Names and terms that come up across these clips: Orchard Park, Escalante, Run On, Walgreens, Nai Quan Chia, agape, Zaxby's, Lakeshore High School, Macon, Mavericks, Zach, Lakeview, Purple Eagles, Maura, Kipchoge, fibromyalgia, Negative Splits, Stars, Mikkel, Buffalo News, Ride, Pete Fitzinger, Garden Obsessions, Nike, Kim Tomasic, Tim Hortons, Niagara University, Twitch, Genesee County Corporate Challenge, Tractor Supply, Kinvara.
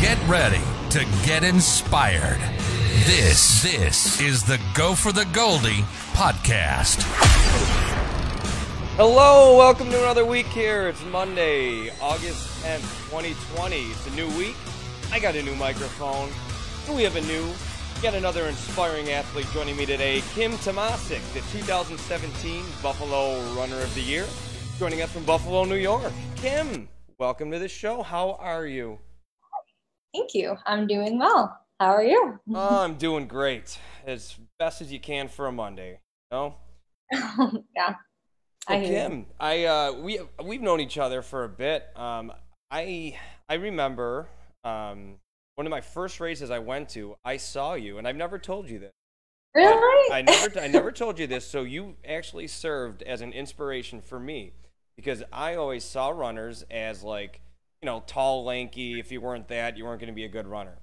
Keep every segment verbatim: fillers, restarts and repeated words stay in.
Get ready to get inspired. This, this is the Go for the Goldie podcast. Hello, welcome to another week here. It's Monday, August tenth, twenty twenty. It's a new week. I got a new microphone. And we have a new, yet another inspiring athlete joining me today, Kim Tomasic, the two thousand seventeen Buffalo Runner of the Year, joining us from Buffalo, New York. Kim, welcome to the show. How are you? Thank you. I'm doing well. How are you? Oh, I'm doing great. As best as you can for a Monday. No? Yeah. Well, I Kim, I uh, we we've known each other for a bit. Um, I I remember um, one of my first races I went to. I saw you, and I've never told you this. Really? I, I never I never told you this. So you actually served as an inspiration for me, because I always saw runners as like, you know, tall, lanky. If you weren't that, you weren't going to be a good runner.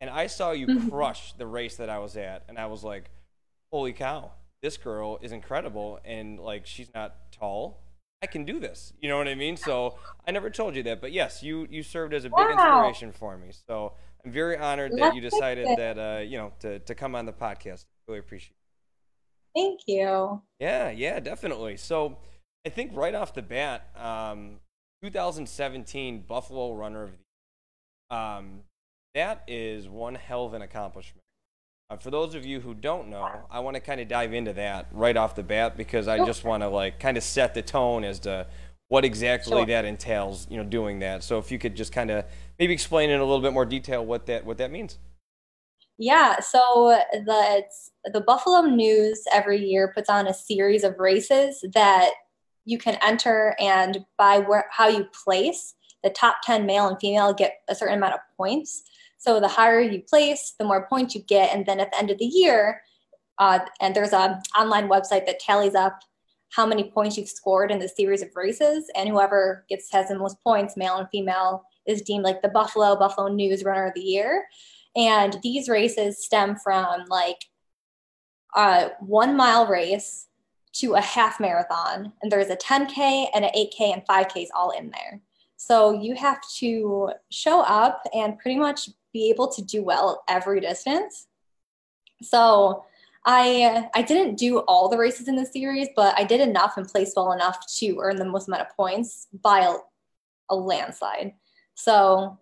And I saw you crush the race that I was at, and I was like, holy cow, this girl is incredible, and like, she's not tall, I can do this, you know what I mean? So I never told you that, but yes, you you served as a big wow. inspiration for me, so I'm very honored that Let's you decided that uh you know to, to come on the podcast. Really appreciate it. Thank you. Yeah, yeah, definitely. So I think right off the bat, um two thousand seventeen Buffalo Runner of the Year, um that is one hell of an accomplishment. Uh, for those of you who don't know, I want to kind of dive into that right off the bat, because I just want to like kind of set the tone as to what exactly sure. that entails, you know, doing that. So if you could just kind of maybe explain in a little bit more detail what that what that means. Yeah, so the it's, the Buffalo News every year puts on a series of races that you can enter, and by where, how you place, the top ten male and female get a certain amount of points. So the higher you place, the more points you get. And then at the end of the year, uh, and there's an online website that tallies up how many points you've scored in the series of races. And whoever gets has the most points, male and female, is deemed like the Buffalo, Buffalo News Runner of the Year. And these races stem from like a one mile race to a half marathon. And there's a ten K and an eight K and five Ks all in there. So you have to show up and pretty much be able to do well every distance. So I I didn't do all the races in the series, but I did enough and placed well enough to earn the most amount of points by a, a landslide. So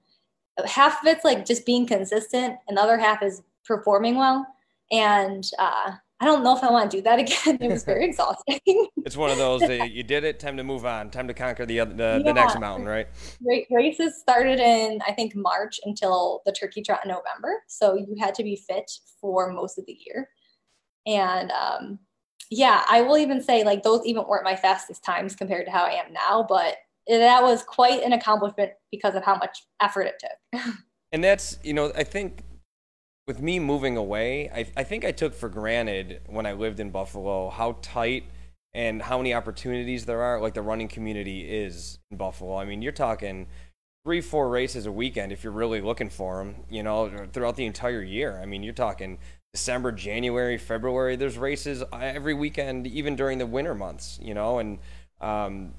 half of it's like just being consistent, and the other half is performing well. And uh, I don't know if I want to do that again. It was very exhausting. It's one of those that you did it, time to move on, time to conquer the other, the, yeah. the next mountain, right? Races started in, I think, March until the turkey trot in November. So you had to be fit for most of the year. And um, yeah, I will even say like those even weren't my fastest times compared to how I am now, but that was quite an accomplishment because of how much effort it took. And that's, you know, I think, with me moving away, I, I think I took for granted when I lived in Buffalo how tight and how many opportunities there are, like the running community is in Buffalo. I mean, you're talking three, four races a weekend if you're really looking for them, you know, throughout the entire year. I mean, you're talking December, January, February. There's races every weekend, even during the winter months, you know. And um,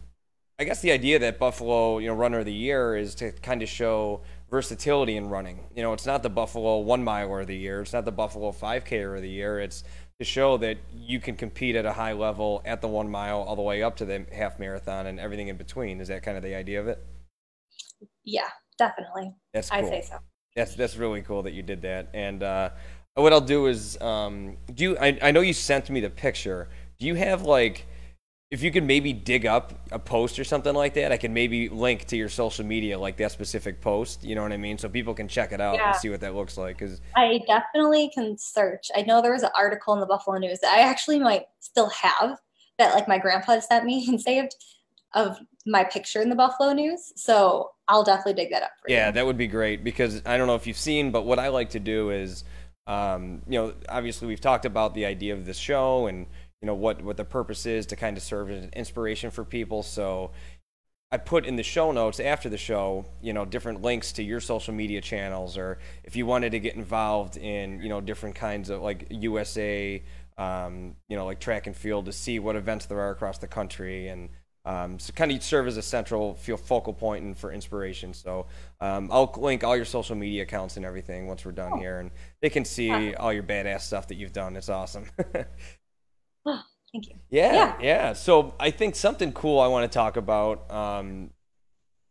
I guess the idea that Buffalo, you know, Runner of the Year is to kind of show versatility in running. You know, it's not the Buffalo one miler of the year, it's not the Buffalo five K of the year, it's to show that you can compete at a high level at the one mile all the way up to the half marathon and everything in between. Is that kind of the idea of it? Yeah, definitely. That's cool. I say so. That's that's really cool that you did that. And uh, what I'll do is, um, do you, I, I know you sent me the picture. Do you have like, if you could maybe dig up a post or something like that, I can maybe link to your social media, like that specific post, you know what I mean? So people can check it out yeah. and see what that looks like. Cause I definitely can search. I know there was an article in the Buffalo News that I actually might still have that like my grandpa sent me and saved of my picture in the Buffalo News. So I'll definitely dig that up for you. Yeah, that would be great, because I don't know if you've seen, but what I like to do is, um, you know, obviously we've talked about the idea of this show and, you know, what, what the purpose is, to kind of serve as an inspiration for people. So I put in the show notes after the show, you know, different links to your social media channels, or if you wanted to get involved in, you know, different kinds of like U S A, um, you know, like track and field, to see what events there are across the country and Um, so kind of serve as a central focal point and for inspiration. So um, I'll link all your social media accounts and everything once we're done oh. here, and they can see yeah. all your badass stuff that you've done. It's awesome. oh, thank you. Yeah, yeah, yeah. So I think something cool I want to talk about. Um,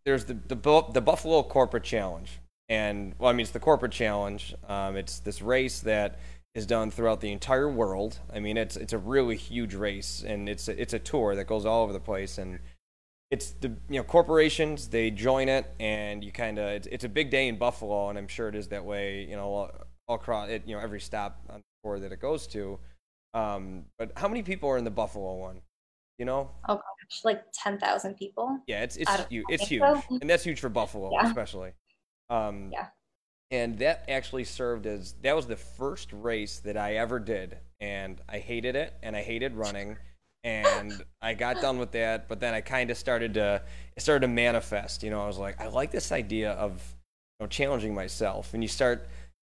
there's the, the the Buffalo Corporate Challenge, and well, I mean it's the Corporate Challenge. Um, it's this race that is done throughout the entire world. I mean, it's it's a really huge race, and it's a, it's a tour that goes all over the place, and it's the you know corporations, they join it, and you kind of it's, it's a big day in Buffalo, and I'm sure it is that way, you know, all, all across it, you know, every stop on the tour that it goes to. Um, but how many people are in the Buffalo one? You know? Oh gosh, like ten thousand people. Yeah, it's it's huge. It's huge, so. And that's huge for Buffalo, yeah. especially. Um, yeah. And that actually served as, that was the first race that I ever did. And I hated it, and I hated running. And I got done with that, but then I kind of started to, it started to manifest. You know, I was like, I like this idea of you know, challenging myself. And you start,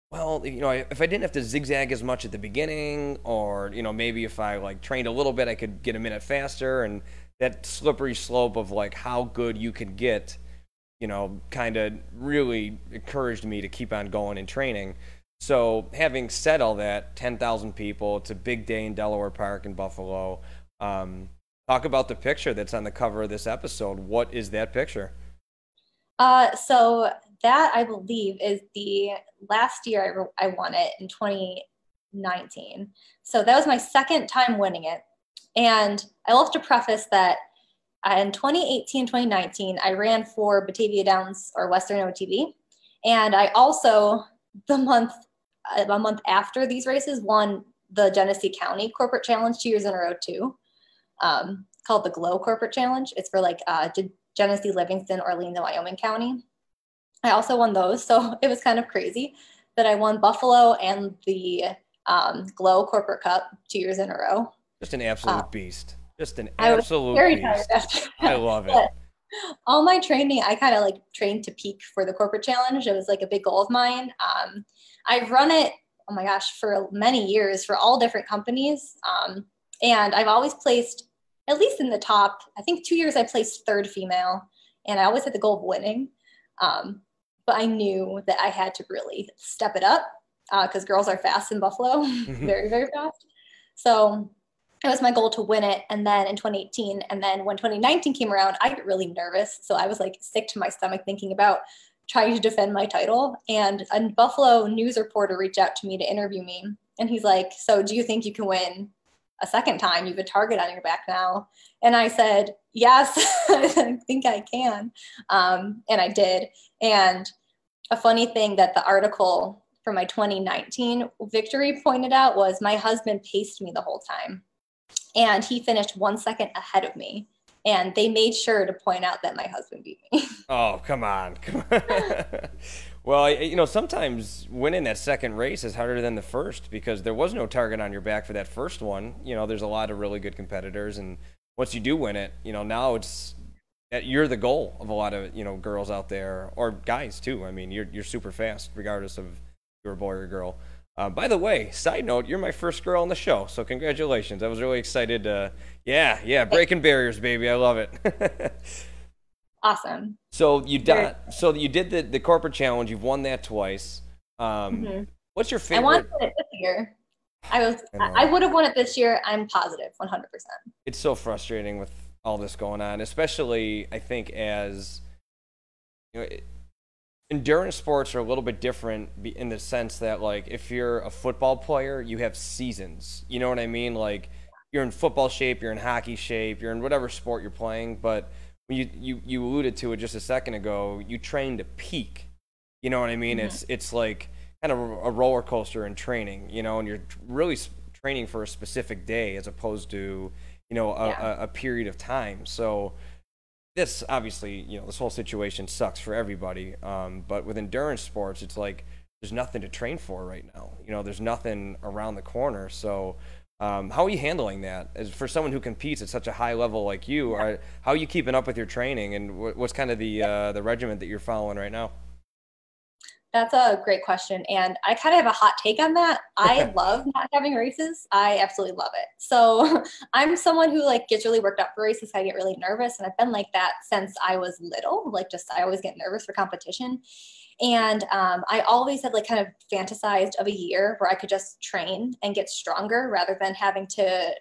well, you know, if I didn't have to zigzag as much at the beginning, or, you know, maybe if I like trained a little bit, I could get a minute faster. And that slippery slope of like how good you can get, you know, kind of really encouraged me to keep on going and training. So having said all that, ten thousand people, it's a big day in Delaware Park in Buffalo. Um, talk about the picture that's on the cover of this episode. What is that picture? Uh, so that, I believe, is the last year I, I won it in twenty nineteen. So that was my second time winning it. And I love to preface that in twenty eighteen, twenty nineteen, I ran for Batavia Downs or Western O T V. And I also, the month, a month after these races, won the Genesee County Corporate Challenge two years in a row too, um, called the Glow Corporate Challenge. It's for like uh, Genesee, Livingston, Orleans, Wyoming County. I also won those. So it was kind of crazy that I won Buffalo and the um, Glow Corporate Cup two years in a row. Just an absolute uh, beast. Just an absolute beast. I love it. All my training, I kind of like trained to peak for the corporate challenge. It was like a big goal of mine. Um, I've run it, oh my gosh, for many years for all different companies. Um, and I've always placed, at least in the top, I think two years I placed third female. And I always had the goal of winning. Um, but I knew that I had to really step it up because uh, girls are fast in Buffalo. Very, very fast. So it was my goal to win it, and then in twenty eighteen, and then when twenty nineteen came around, I got really nervous, so I was like sick to my stomach thinking about trying to defend my title, and a Buffalo News reporter reached out to me to interview me, and he's like, so do you think you can win a second time? You have a target on your back now. And I said, yes, I think I can, um, and I did. And a funny thing that the article from my twenty nineteen victory pointed out was my husband paced me the whole time. And he finished one second ahead of me. And they made sure to point out that my husband beat me. Oh, come on. Come on. Well, you know, sometimes winning that second race is harder than the first because there was no target on your back for that first one. You know, there's a lot of really good competitors. And once you do win it, you know, now it's that you're the goal of a lot of, you know, girls out there or guys, too. I mean, you're, you're super fast regardless of you're a boy or a girl. Uh, by the way, side note, you're my first girl on the show, so congratulations. I was really excited. Uh, yeah, yeah, breaking barriers, baby. I love it. Awesome. So you did, so you did the, the corporate challenge. You've won that twice. Um, mm-hmm. What's your favorite? I wanted it this year. I, was, I, I would have won it this year. I'm positive, one hundred percent. It's so frustrating with all this going on, especially, I think, as you know, it, endurance sports are a little bit different in the sense that, like, if you're a football player, you have seasons. You know what I mean? Like, you're in football shape, you're in hockey shape, you're in whatever sport you're playing. But when you, you, you alluded to it just a second ago, you train to peak. You know what I mean? Mm-hmm. It's it's like kind of a roller coaster in training, you know, and you're really training for a specific day as opposed to, you know, a, yeah. a, a period of time. So this obviously, you know, this whole situation sucks for everybody. Um, but with endurance sports, it's like there's nothing to train for right now. You know, there's nothing around the corner. So, um, how are you handling that? As for someone who competes at such a high level like you, are how are you keeping up with your training, and what's kind of the uh, the regimen that you're following right now? That's a great question. And I kind of have a hot take on that. I love not having races. I absolutely love it. So I'm someone who like gets really worked up for races. I get really nervous. And I've been like that since I was little. Like just, I always get nervous for competition. And um, I always had like kind of fantasized of a year where I could just train and get stronger rather than having to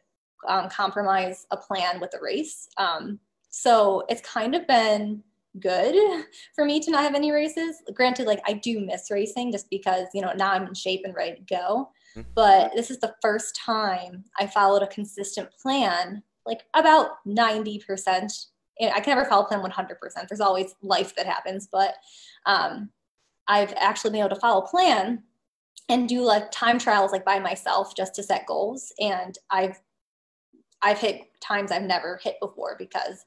um, compromise a plan with a race. Um, so it's kind of been good for me to not have any races. Granted, like I do miss racing just because, you know, now I'm in shape and ready to go. Mm-hmm. But this is the first time I followed a consistent plan, like about ninety percent. I can never follow plan one hundred percent. There's always life that happens, but um, I've actually been able to follow plan and do like time trials, like by myself just to set goals. And I've, I've hit times I've never hit before because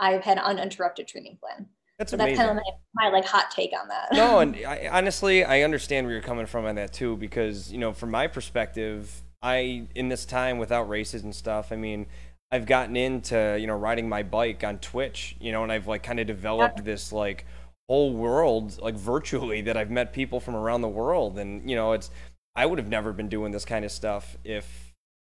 I've had an uninterrupted training plan. That's so amazing. That's kind of my, my like hot take on that. No, and I, honestly, I understand where you're coming from on that too, because, you know, from my perspective, I, in this time without races and stuff, I mean, I've gotten into, you know, riding my bike on Twitch, you know, and I've like kind of developed this like whole world, like virtually, that I've met people from around the world. And, you know, it's, I would have never been doing this kind of stuff if,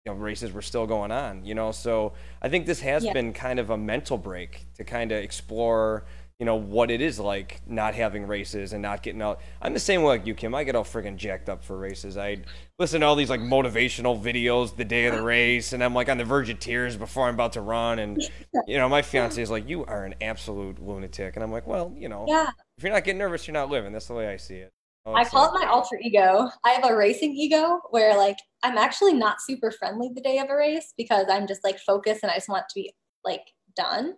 you know, races were still going on, you know? So I think this has yeah. been kind of a mental break to kind of explore, you know, what it is like not having races and not getting out. I'm the same way like you, Kim. I get all friggin' jacked up for races. I listen to all these like motivational videos the day of the race, and I'm like on the verge of tears before I'm about to run. And, you know, my fiance is like, you are an absolute lunatic. And I'm like, well, you know, yeah. if you're not getting nervous, you're not living. That's the way I see it. Oh, I call like, it my alter ego. I have a racing ego where like I'm actually not super friendly the day of a race because I'm just like focused and I just want to be like done.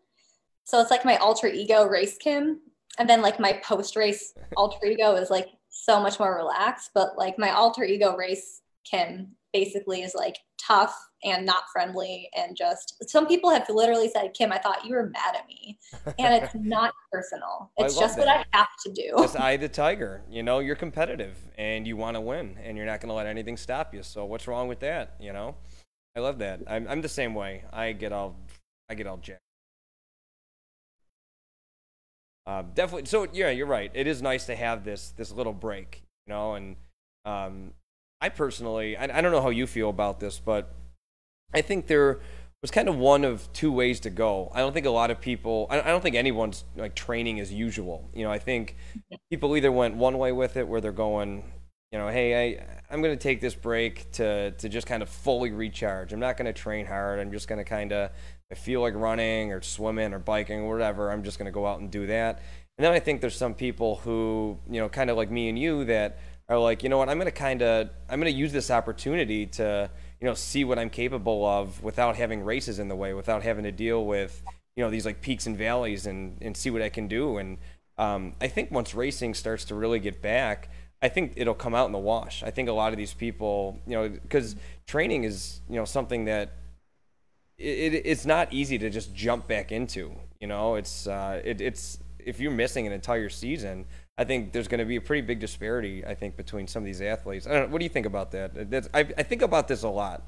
So it's like my alter ego race Kim. And then like my post race alter ego is like so much more relaxed, but like my alter ego race Kim basically is like tough and not friendly. And just, some people have literally said, Kim, I thought you were mad at me. And it's not personal. It's well, just that. What I have to do. It's I the tiger, you know, you're competitive and you want to win and you're not going to let anything stop you. So what's wrong with that? You know, I love that. I'm, I'm the same way. I get all, I get all jacked. Uh, definitely. So yeah, you're right. It is nice to have this this little break, you know. And um, I personally, I, I don't know how you feel about this, but I think there was kind of one of two ways to go. I don't think a lot of people, I, I don't think anyone's like training as usual. You know, I think people either went one way with it, where they're going, you know, hey, I I'm going to take this break to to just kind of fully recharge. I'm not going to train hard. I'm just going to kind of, I feel like running or swimming or biking or whatever, I'm just going to go out and do that. And then I think there's some people who, you know, kind of like me and you, that are like, you know what, I'm going to kind of, I'm going to use this opportunity to, you know, see what I'm capable of without having races in the way, without having to deal with, you know, these like peaks and valleys, and, and see what I can do. And um, I think once racing starts to really get back, I think it'll come out in the wash. I think a lot of these people, you know, because training is, you know, something that, It, it, it's not easy to just jump back into, you know. It's uh, it, it's if you're missing an entire season, I think there's going to be a pretty big disparity, I think, between some of these athletes. I don't know, what do you think about that? That's, I, I think about this a lot.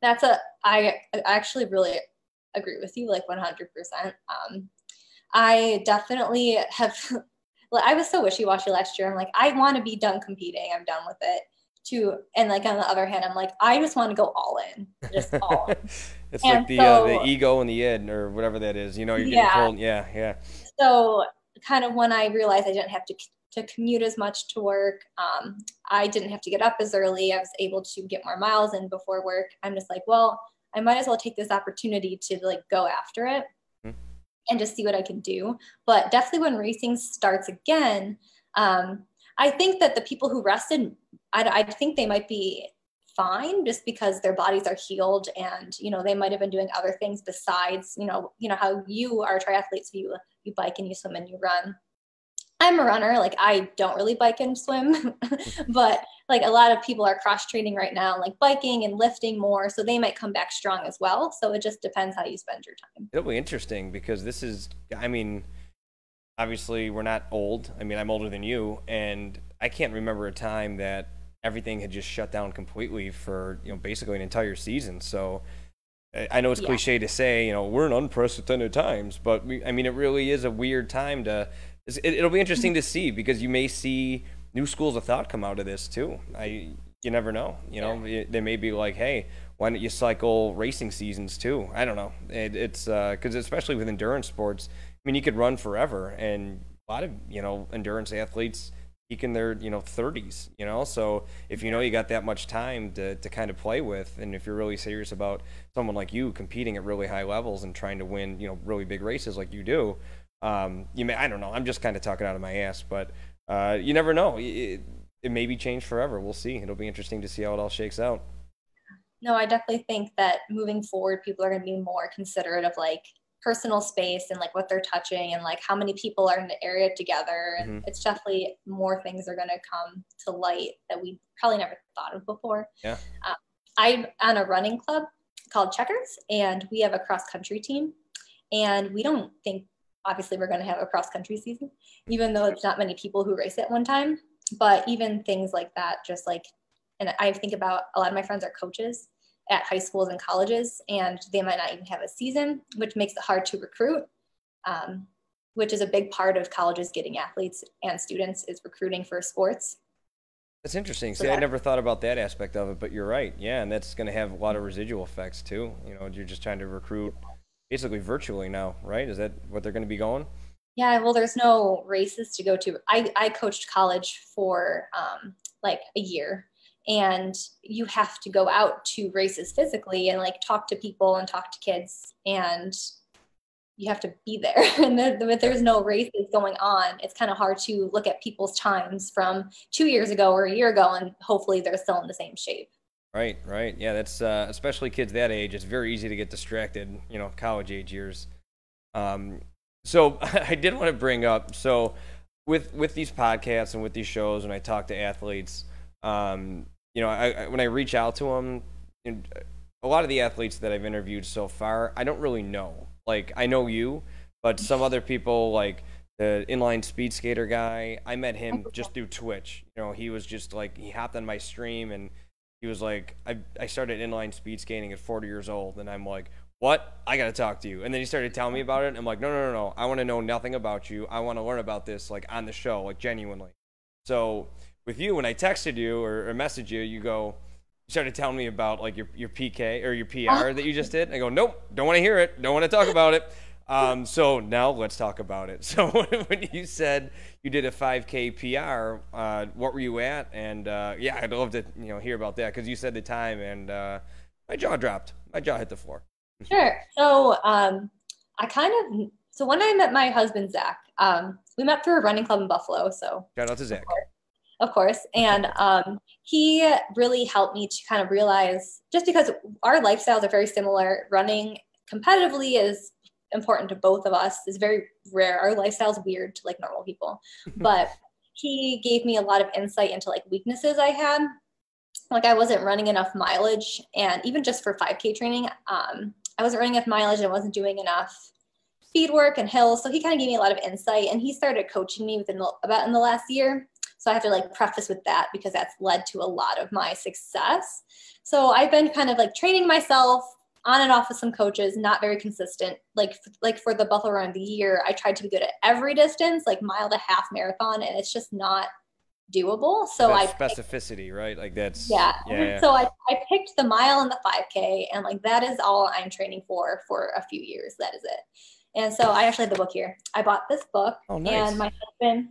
That's a I actually really agree with you, like one hundred percent. Um, I definitely have. I was so wishy-washy last year. I'm like, I want to be done competing. I'm done with it. To and like on the other hand, I'm like, I just want to go all in, just all in. It's and like the so, uh, the ego and the id or whatever that is, you know. You're getting yeah. cold, yeah, yeah. So kind of when I realized I didn't have to to commute as much to work, um, I didn't have to get up as early. I was able to get more miles in before work. I'm just like, well, I might as well take this opportunity to like go after it mm-hmm. and just see what I can do. But definitely when racing starts again, um, I think that the people who rested, I, I think they might be fine just because their bodies are healed, and, you know, they might've been doing other things besides, you know, you know how you are triathletes, you, you bike and you swim and you run. I'm a runner. Like I don't really bike and swim, but like a lot of people are cross training right now, like biking and lifting more. So they might come back strong as well. So it just depends how you spend your time. It'll be interesting because this is, I mean, obviously we're not old. I mean, I'm older than you, and I can't remember a time that everything had just shut down completely for, you know, basically an entire season. So I know it's yeah. cliche to say, you know, we're in unprecedented times, but we, I mean, it really is a weird time to it, it'll be interesting to see, because you may see new schools of thought come out of this too. I, you never know. You know, yeah. They may be like, hey, why don't you cycle racing seasons too? I don't know. It, it's because uh, especially with endurance sports, I mean, you could run forever, and a lot of, you know, endurance athletes peak in their, you know, thirties, you know, so if you know you got that much time to, to kind of play with, and if you're really serious about someone like you competing at really high levels and trying to win, you know, really big races like you do, um, you may, I don't know, I'm just kind of talking out of my ass, but uh, you never know. It, it may be changed forever. We'll see. It'll be interesting to see how it all shakes out. No, I definitely think that moving forward, people are going to be more considerate of like personal space and like what they're touching and like how many people are in the area together. Mm-hmm. It's definitely more things are going to come to light that we probably never thought of before. Yeah. Um, I'm on a running club called Checkers, and we have a cross country team, and we don't think obviously we're going to have a cross country season, even though it's not many people who race at one time, but even things like that, just like, and I think about a lot of my friends are coaches at high schools and colleges, and they might not even have a season, which makes it hard to recruit, um, which is a big part of colleges getting athletes and students is recruiting for sports. That's interesting. So See, that, I never thought about that aspect of it, but you're right. Yeah, and that's going to have a lot of residual effects too. You know, you're just trying to recruit basically virtually now, right? Is that what they're going to be going? Yeah, well, there's no races to go to. I, I coached college for um, like a year. And you have to go out to races physically and like talk to people and talk to kids, and you have to be there. And the, the, if there's no races going on, it's kind of hard to look at people's times from two years ago or a year ago, and hopefully they're still in the same shape. Right, right. Yeah, that's uh, especially kids that age. It's very easy to get distracted, you know, college age years. Um, so I did want to bring up, so with with these podcasts and with these shows, when I talk to athletes, um, you know, I, I, when I reach out to them, and a lot of the athletes that I've interviewed so far, I don't really know. Like, I know you, but some other people, like the inline speed skater guy, I met him just through Twitch. You know, he was just like, he hopped on my stream and he was like, I, I started inline speed skating at forty years old. And I'm like, what? I got to talk to you. And then he started telling me about it. And I'm like, no, no, no, no. I want to know nothing about you. I want to learn about this, like on the show, like genuinely. So with you, when I texted you or, or messaged you, you go, you started telling me about like your, your P K or your P R that you just did. And I go, nope, don't want to hear it. Don't want to talk about it. Um, so now let's talk about it. So when you said you did a five K P R, uh, what were you at? And uh, yeah, I'd love to you know hear about that, because you said the time and uh, my jaw dropped. My jaw hit the floor. Sure. So um, I kind of, so when I met my husband, Zach, um, we met through a running club in Buffalo. So shout out to Zach. Of course. And um, he really helped me to kind of realize, just because our lifestyles are very similar, running competitively is important to both of us. It's very rare. Our lifestyle's weird to like normal people. But he gave me a lot of insight into like weaknesses I had. Like I wasn't running enough mileage, and even just for five K training, um, I wasn't running enough mileage and wasn't doing enough speed work and hills. So he kind of gave me a lot of insight, and he started coaching me within the, about in the last year. So I have to like preface with that, because that's led to a lot of my success. So I've been kind of like training myself on and off with some coaches, not very consistent. Like, like for the Buffalo Run of the Year, I tried to be good at every distance, like mile to half marathon, and it's just not doable. So that's I picked, specificity, right? Like that's yeah. yeah. So I, I picked the mile and the five K, and like that is all I'm training for for a few years. That is it. And so I actually have the book here. I bought this book, oh, nice. And my husband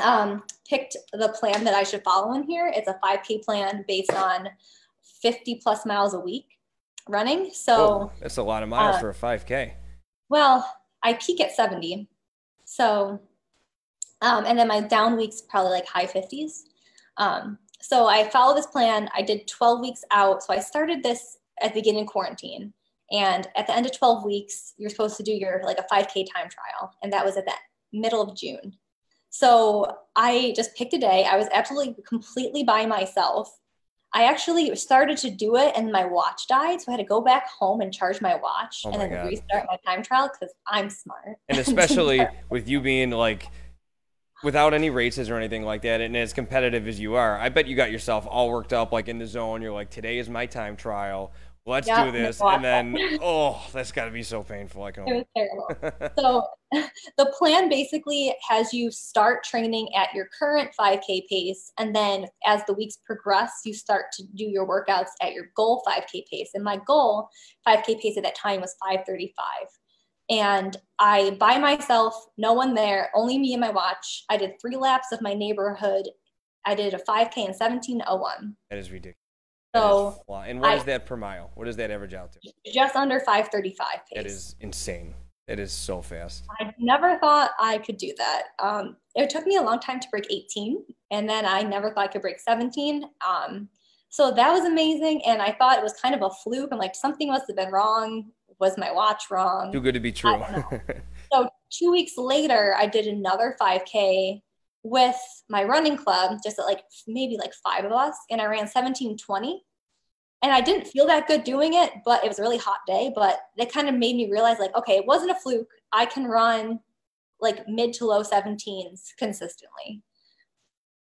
um picked the plan that I should follow in here. It's a five K plan based on fifty plus miles a week running. So oh, that's a lot of miles uh, for a five K. Well, I peak at seventy. So, um, and then my down weeks probably like high fifties. Um, so I follow this plan. I did twelve weeks out. So I started this at the beginning of quarantine, and at the end of twelve weeks, you're supposed to do your like a five K time trial. And that was at the middle of June. So I just picked a day. I was absolutely completely by myself. I actually started to do it and my watch died. So I had to go back home and charge my watch oh my and then God. restart my time trial, because I'm smart. And especially with you being like without any races or anything like that, and as competitive as you are, I bet you got yourself all worked up like in the zone. You're like, today is my time trial. let's yep, do this. And then, oh, that's got to be so painful. I can only... It was terrible. So the plan basically has you start training at your current five K pace. And then as the weeks progress, you start to do your workouts at your goal five K pace. And my goal five K pace at that time was five thirty-five. And I, by myself, no one there, only me and my watch, I did three laps of my neighborhood. I did a five K in seventeen oh one. That is ridiculous. So, is and what I, is that per mile? What does that average out to? Just under five thirty-five pace. That is insane. That is so fast. I never thought I could do that. Um, it took me a long time to break eighteen, and then I never thought I could break seventeen. Um, so that was amazing, and I thought it was kind of a fluke. I'm like, something must have been wrong. Was my watch wrong? Too good to be true. So two weeks later, I did another five K with my running club, just at like maybe like five of us, and I ran seventeen twenty. And I didn't feel that good doing it, but it was a really hot day. But that kind of made me realize, like, okay, it wasn't a fluke. I can run like mid to low seventeens consistently.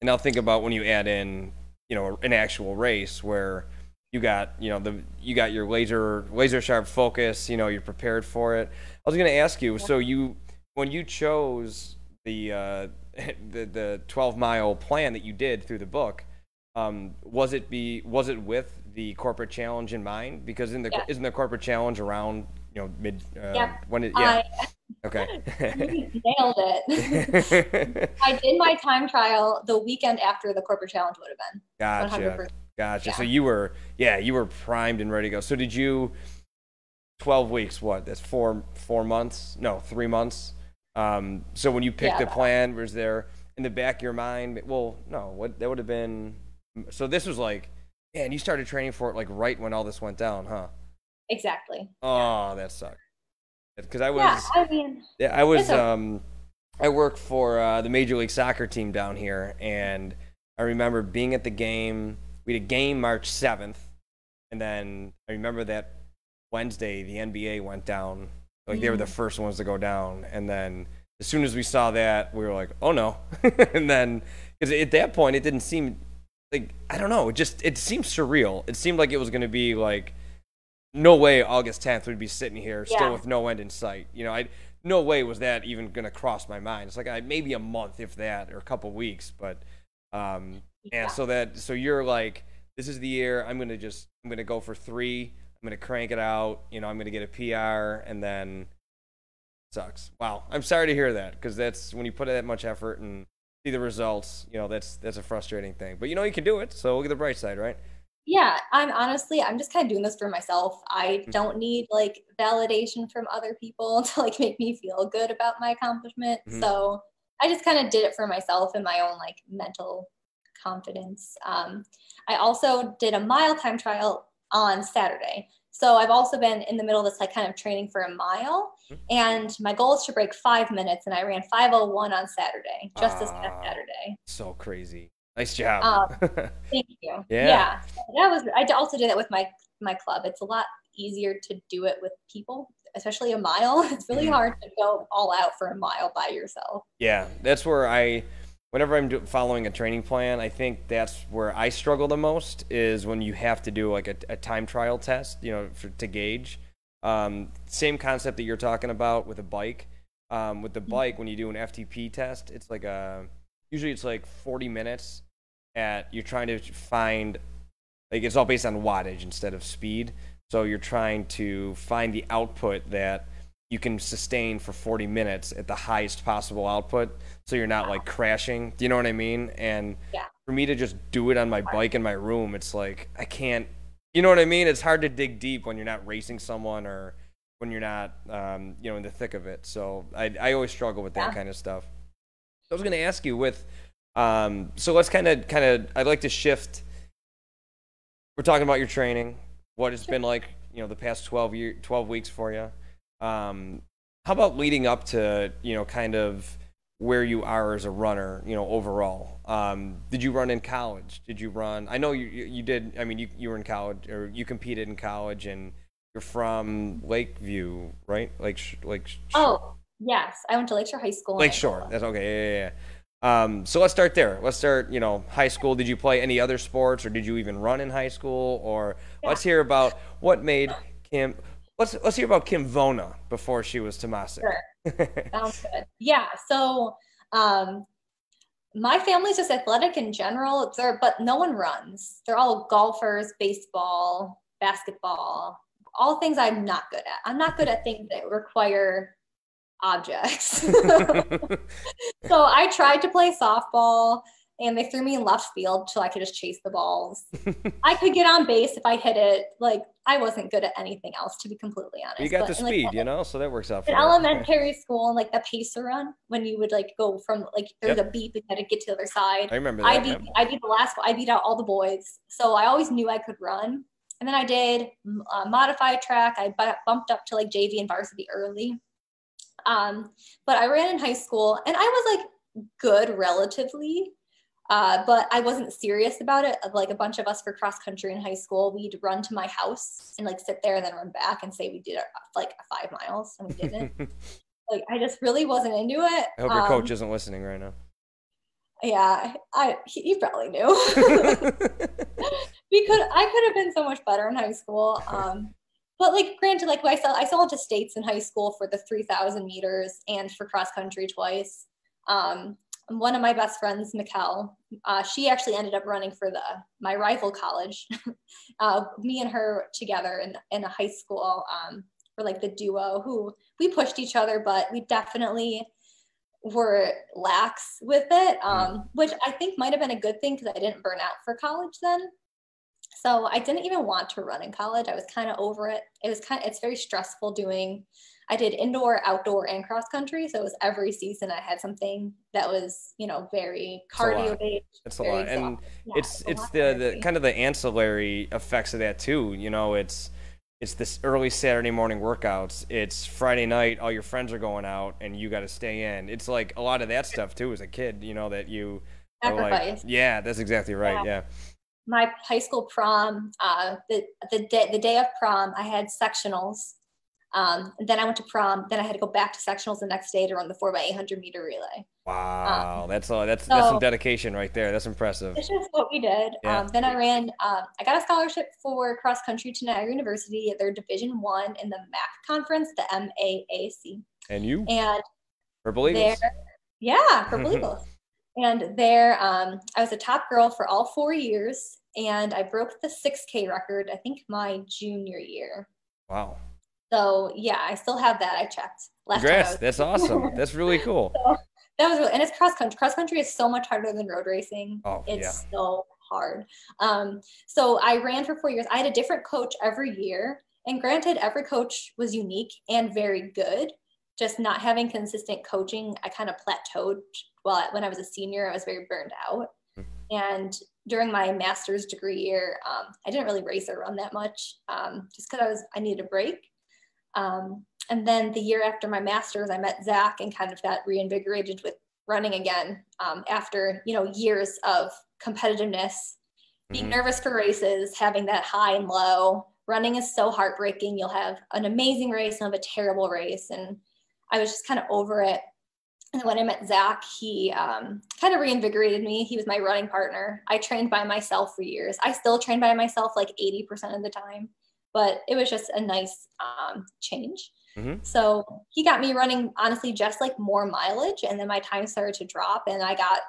And I'll think about when you add in, you know, an actual race where you got, you know, the you got your laser laser sharp focus. You know, you're prepared for it. I was going to ask you, so you when you chose the uh, the the twelve mile plan that you did through the book, um, was it be was it with the corporate challenge in mind? Because in the yeah. isn't the corporate challenge around, you know, mid uh, yeah. when it yeah I, okay nailed it. I did my time trial the weekend after the corporate challenge would have been. Gotcha, one hundred percent. Gotcha. Yeah. So you were yeah you were primed and ready to go. So did you twelve weeks? What? That's four four months? No, three months. Um, so when you picked yeah, the plan, was there in the back of your mind, well, no, what that would have been? So this was like, yeah, and you started training for it like right when all this went down, huh? Exactly. Oh, yeah. That sucked. Because I was, yeah, I mean, yeah, I was, um, I work for uh, the Major League Soccer team down here, and I remember being at the game. We had a game March seventh, and then I remember that Wednesday the N B A went down. Like they were the first ones to go down, and then as soon as we saw that, we were like, "Oh no!" And then, because at that point, it didn't seem like I don't know. It just it seemed surreal. It seemed like it was going to be like, no way, August tenth we'd be sitting here yeah. still with no end in sight. You know, I no way was that even going to cross my mind. It's like I, maybe a month, if that, or a couple weeks. But um, yeah. and so that so you're like, this is the year I'm going to just I'm going to go for three. I'm gonna crank it out, you know. I'm gonna get a P R, and then it sucks. Wow, I'm sorry to hear that, because that's when you put in that much effort and see the results. You know, that's that's a frustrating thing. But you know, you can do it. So look at the bright side, right? Yeah, I'm honestly, I'm just kind of doing this for myself. I don't need like validation from other people to like make me feel good about my accomplishment. Mm-hmm. So I just kind of did it for myself and my own like mental confidence. Um, I also did a mile time trial on Saturday. So I've also been in the middle of this like kind of training for a mile, and my goal is to break five minutes, and I ran five oh one on Saturday, just uh, this past Saturday. So crazy. Nice job. Um, thank you. Yeah. yeah. So that was, I also did that with my, my club. It's a lot easier to do it with people, especially a mile. It's really hard to go all out for a mile by yourself. Yeah. That's where I, whenever I'm do following a training plan, I think that's where I struggle the most, is when you have to do like a, a time trial test, you know, for, to gauge. Um, same concept that you're talking about with a bike. Um, with the bike, when you do an F T P test, it's like a, usually it's like forty minutes at, you're trying to find, like it's all based on wattage instead of speed. So you're trying to find the output that you can sustain for forty minutes at the highest possible output, so you're not wow. like crashing. Do you know what I mean? And yeah. for me to just do it on my bike in my room, it's like I can't. You know what I mean? It's hard to dig deep when you're not racing someone, or when you're not, um, you know, in the thick of it. So I, I always struggle with that yeah. kind of stuff. So I was going to ask you with, um, so let's kind of, kind of. I'd like to shift. We're talking about your training, what it's been like, you know, the past twelve year, twelve weeks for you. Um, how about leading up to, you know, kind of where you are as a runner, you know, overall? Um, did you run in college? Did you run? I know you you did. I mean, you you were in college, or you competed in college, and you're from Lakeview, right? Lake Lake. Oh yes, I went to Lakeshore High School. Lakeshore. That's okay. Yeah, yeah, Um, so let's start there. Let's start, you know, high school. Did you play any other sports, or did you even run in high school? Or yeah. let's hear about what made Kim. Let's let's hear about Kim Vona before she was Tomasic. Sure. Sounds good. Yeah. So um, my family's just athletic in general. There, but no one runs. They're all golfers, baseball, basketball, all things I'm not good at. I'm not good at things that require objects. So I tried to play softball and they threw me in left field till I could just chase the balls. I could get on base if I hit it. Like, I wasn't good at anything else, to be completely honest. You got but, the and, speed, like, you know, so that works out for in you. Elementary school, and like the pacer run, when you would like go from like there's yep. a beep and you had to get to the other side. I remember that. I beat, I beat the last one. I beat out all the boys. So I always knew I could run. And then I did uh, modified track. I b bumped up to like J V and varsity early. Um, but I ran in high school and I was like good relatively, uh, but I wasn't serious about it. Like a bunch of us for cross country in high school, we'd run to my house and like sit there and then run back and say we did our, like five miles and we didn't. Like I just really wasn't into it. I hope your um, coach isn't listening right now. Yeah, I he probably knew. we could I could have been so much better in high school. Um, But like, granted, like I saw, I saw to states in high school for the three thousand meters and for cross country twice. Um, one of my best friends, Mikkel, uh, she actually ended up running for the my rival college. uh, me and her together in in a high school um, were like the duo who we pushed each other, but we definitely were lax with it, um, which I think might have been a good thing because I didn't burn out for college then. So I didn't even want to run in college. I was kind of over it. It was kind of, it's very stressful doing, I did indoor, outdoor, and cross country. So it was every season I had something that was, you know, very cardio based. It's a lot. And yeah, it's, it's, it's the, the kind of the ancillary effects of that too. You know, it's, it's this early Saturday morning workouts. It's Friday night, all your friends are going out and you got to stay in. It's like a lot of that stuff too, as a kid, you know, that you sacrifice. Like, yeah, that's exactly right. Yeah. yeah. My high school prom, uh, the, the, day, the day of prom, I had sectionals. Um, then I went to prom. Then I had to go back to sectionals the next day to run the four by eight hundred meter relay. Wow. Um, that's, uh, that's, so that's some dedication right there. That's impressive. That's just what we did. Yeah. Um, then I ran, um, I got a scholarship for cross country to Niagara University at their division one in the M A A C conference, the M A A C. And you? And Purple Eagles. Yeah, Purple Eagles. And there, um, I was a top girl for all four years, and I broke the six K record, I think, my junior year. Wow. So, yeah, I still have that. I checked. Last Congrats. That's awesome. That's really cool. So, that was really, and it's cross-country. Cross-country is so much harder than road racing. Oh, it's yeah. so hard. Um, so I ran for four years. I had a different coach every year, and granted, every coach was unique and very good. Just not having consistent coaching, I kind of plateaued. Well, when I was a senior, I was very burned out. And during my master's degree year, um, I didn't really race or run that much, um, just because I was I needed a break. Um, and then the year after my master's, I met Zach and kind of got reinvigorated with running again um, after you know years of competitiveness, being mm-hmm. nervous for races, having that high and low. Running is so heartbreaking. You'll have an amazing race and have a terrible race, and I was just kind of over it. And when I met Zach, he um, kind of reinvigorated me. He was my running partner. I trained by myself for years. I still train by myself like eighty percent of the time, but it was just a nice um, change. Mm-hmm. So he got me running, honestly, just like more mileage. And then my time started to drop and I got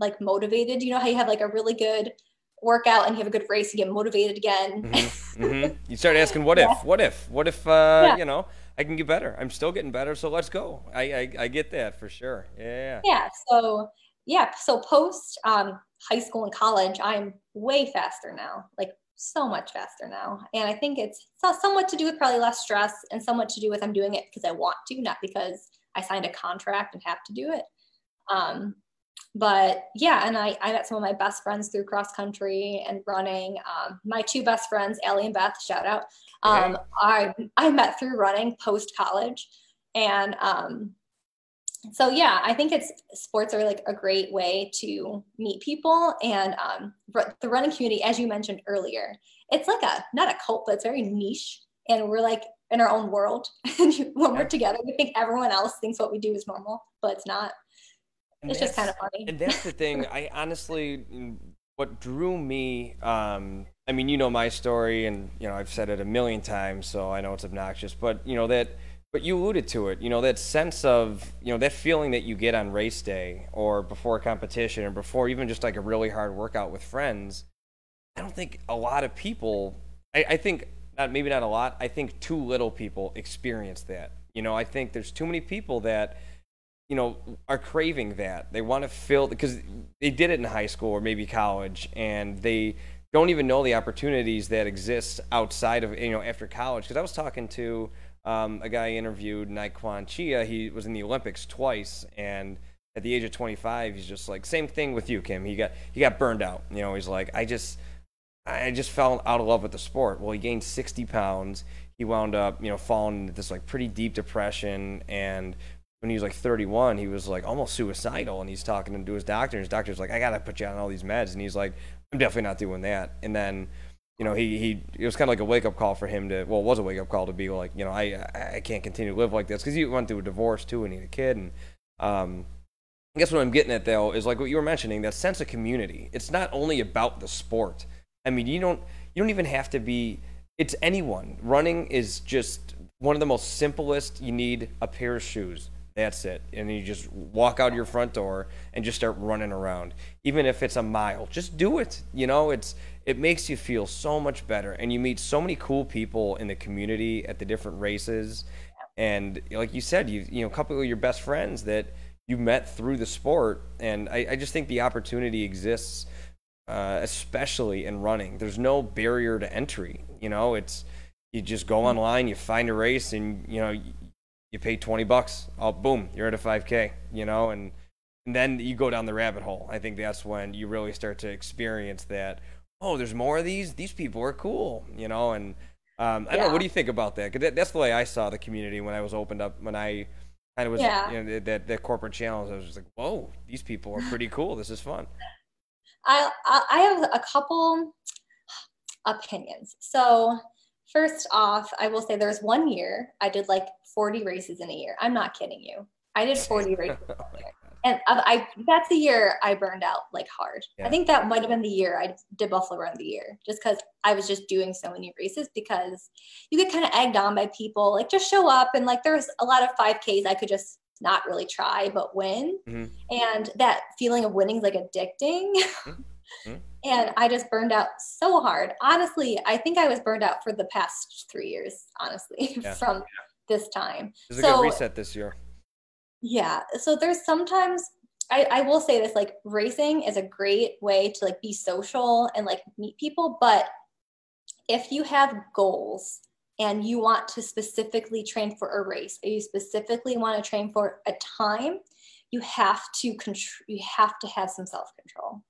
like motivated. You know how you have like a really good workout and you have a good race, you get motivated again. Mm-hmm. Mm-hmm. You start asking, what yeah. if, what if, what if, uh, yeah. you know, I can get better. I'm still getting better. So let's go. I, I, I get that for sure. Yeah. Yeah. So, yeah. So post um, high school and college, I'm way faster now, like so much faster now. And I think it's somewhat to do with probably less stress and somewhat to do with I'm doing it because I want to, not because I signed a contract and have to do it. Um, but yeah. And I, I met some of my best friends through cross country and running. Um, my two best friends, Allie and Beth, shout out. Um, I, I met through running post college. And, um, so yeah, I think it's sports are like a great way to meet people. And, um, the running community, as you mentioned earlier, it's like a, not a cult, but it's very niche. And we're like in our own world. And when we're together, we think everyone else thinks what we do is normal, but it's not. it's just kind of funny. And that's the thing. I honestly, what drew me, um, I mean, you know my story, and, you know, I've said it a million times, so I know it's obnoxious, but, you know, that, but you alluded to it, you know, that sense of, you know, that feeling that you get on race day or before competition or before even just like a really hard workout with friends. I don't think a lot of people, I, I think, not maybe not a lot, I think too little people experience that. You know, I think there's too many people that, you know, are craving that. They want to fill, because they did it in high school or maybe college, and they don't even know the opportunities that exist outside of, you know, after college. Because I was talking to um, a guy I interviewed, Nai Quan Chia. He was in the Olympics twice, and at the age of twenty-five, he's just like, same thing with you, Kim. He got he got burned out. You know, he's like, I just... I just fell out of love with the sport. Well, he gained sixty pounds. He wound up, you know, falling into this like pretty deep depression. And when he was like thirty-one, he was like almost suicidal. And he's talking to his doctor. And his doctor's like, I got to put you on all these meds. And he's like, I'm definitely not doing that. And then, you know, he, he it was kind of like a wake up call for him to, well, it was a wake up call to be like, you know, I, I can't continue to live like this. Because he went through a divorce too and he had a kid. And, um, I guess what I'm getting at though is like what you were mentioning, that sense of community. It's not only about the sport. I mean, you don't you don't even have to be, it's anyone. Running is just one of the most simplest. You need a pair of shoes. That's it. And you just walk out your front door and just start running around. Even if it's a mile, just do it. You know, it's it makes you feel so much better. And you meet so many cool people in the community at the different races. And like you said, you you know, a couple of your best friends that you met through the sport. And I, I just think the opportunity exists. Uh, especially in running, there's no barrier to entry. You know, it's you just go online, you find a race, and you know you, you pay twenty bucks. Oh, boom, you're at a five K. You know, and, and then you go down the rabbit hole. I think that's when you really start to experience that. Oh, there's more of these. These people are cool. You know, and um, I yeah. don't know. What do you think about that? 'Cause that, that's the way I saw the community when I was opened up. When I kind of was yeah. you know, that that corporate challenge, I was just like, whoa, these people are pretty cool. This is fun. I, I have a couple opinions. So first off, I will say there's one year I did like forty races in a year. I'm not kidding you. I did forty races in a year. And I, I that's the year I burned out like hard. Yeah. I think that might've been the year I did Buffalo Run of the Year, just cause I was just doing so many races, because you get kind of egged on by people, like just show up. And like, there's a lot of five Ks I could just not really try, but win. Mm-hmm. And that feeling of winning is like addicting. Mm-hmm. And I just burned out so hard. Honestly, I think I was burned out for the past three years, honestly, yeah. from yeah. this time. There's so, a good reset this year. Yeah. So there's sometimes, I, I will say this, like racing is a great way to like be social and like meet people. But if you have goals, and you want to specifically train for a race, or you specifically want to train for a time, you have to contr- you have to have some self-control.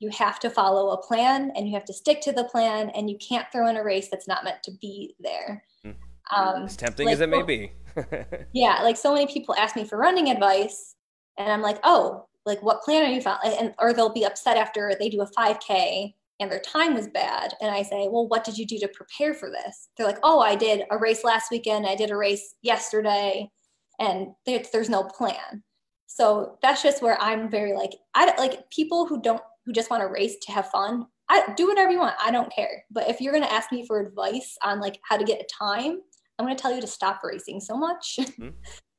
You have to follow a plan, and you have to stick to the plan, and you can't throw in a race that's not meant to be there. Um, as tempting like, as it may be. Yeah, like so many people ask me for running advice, and I'm like, oh, like what plan are you following? And, or they'll be upset after they do a five K, and their time was bad. And I say, well, what did you do to prepare for this? They're like, oh, I did a race last weekend. I did a race yesterday. And there's no plan. So that's just where I'm very like, I like people who don't, who just want to race to have fun. I do whatever you want. I don't care. But if you're going to ask me for advice on like how to get a time, I'm going to tell you to stop racing so much mm-hmm.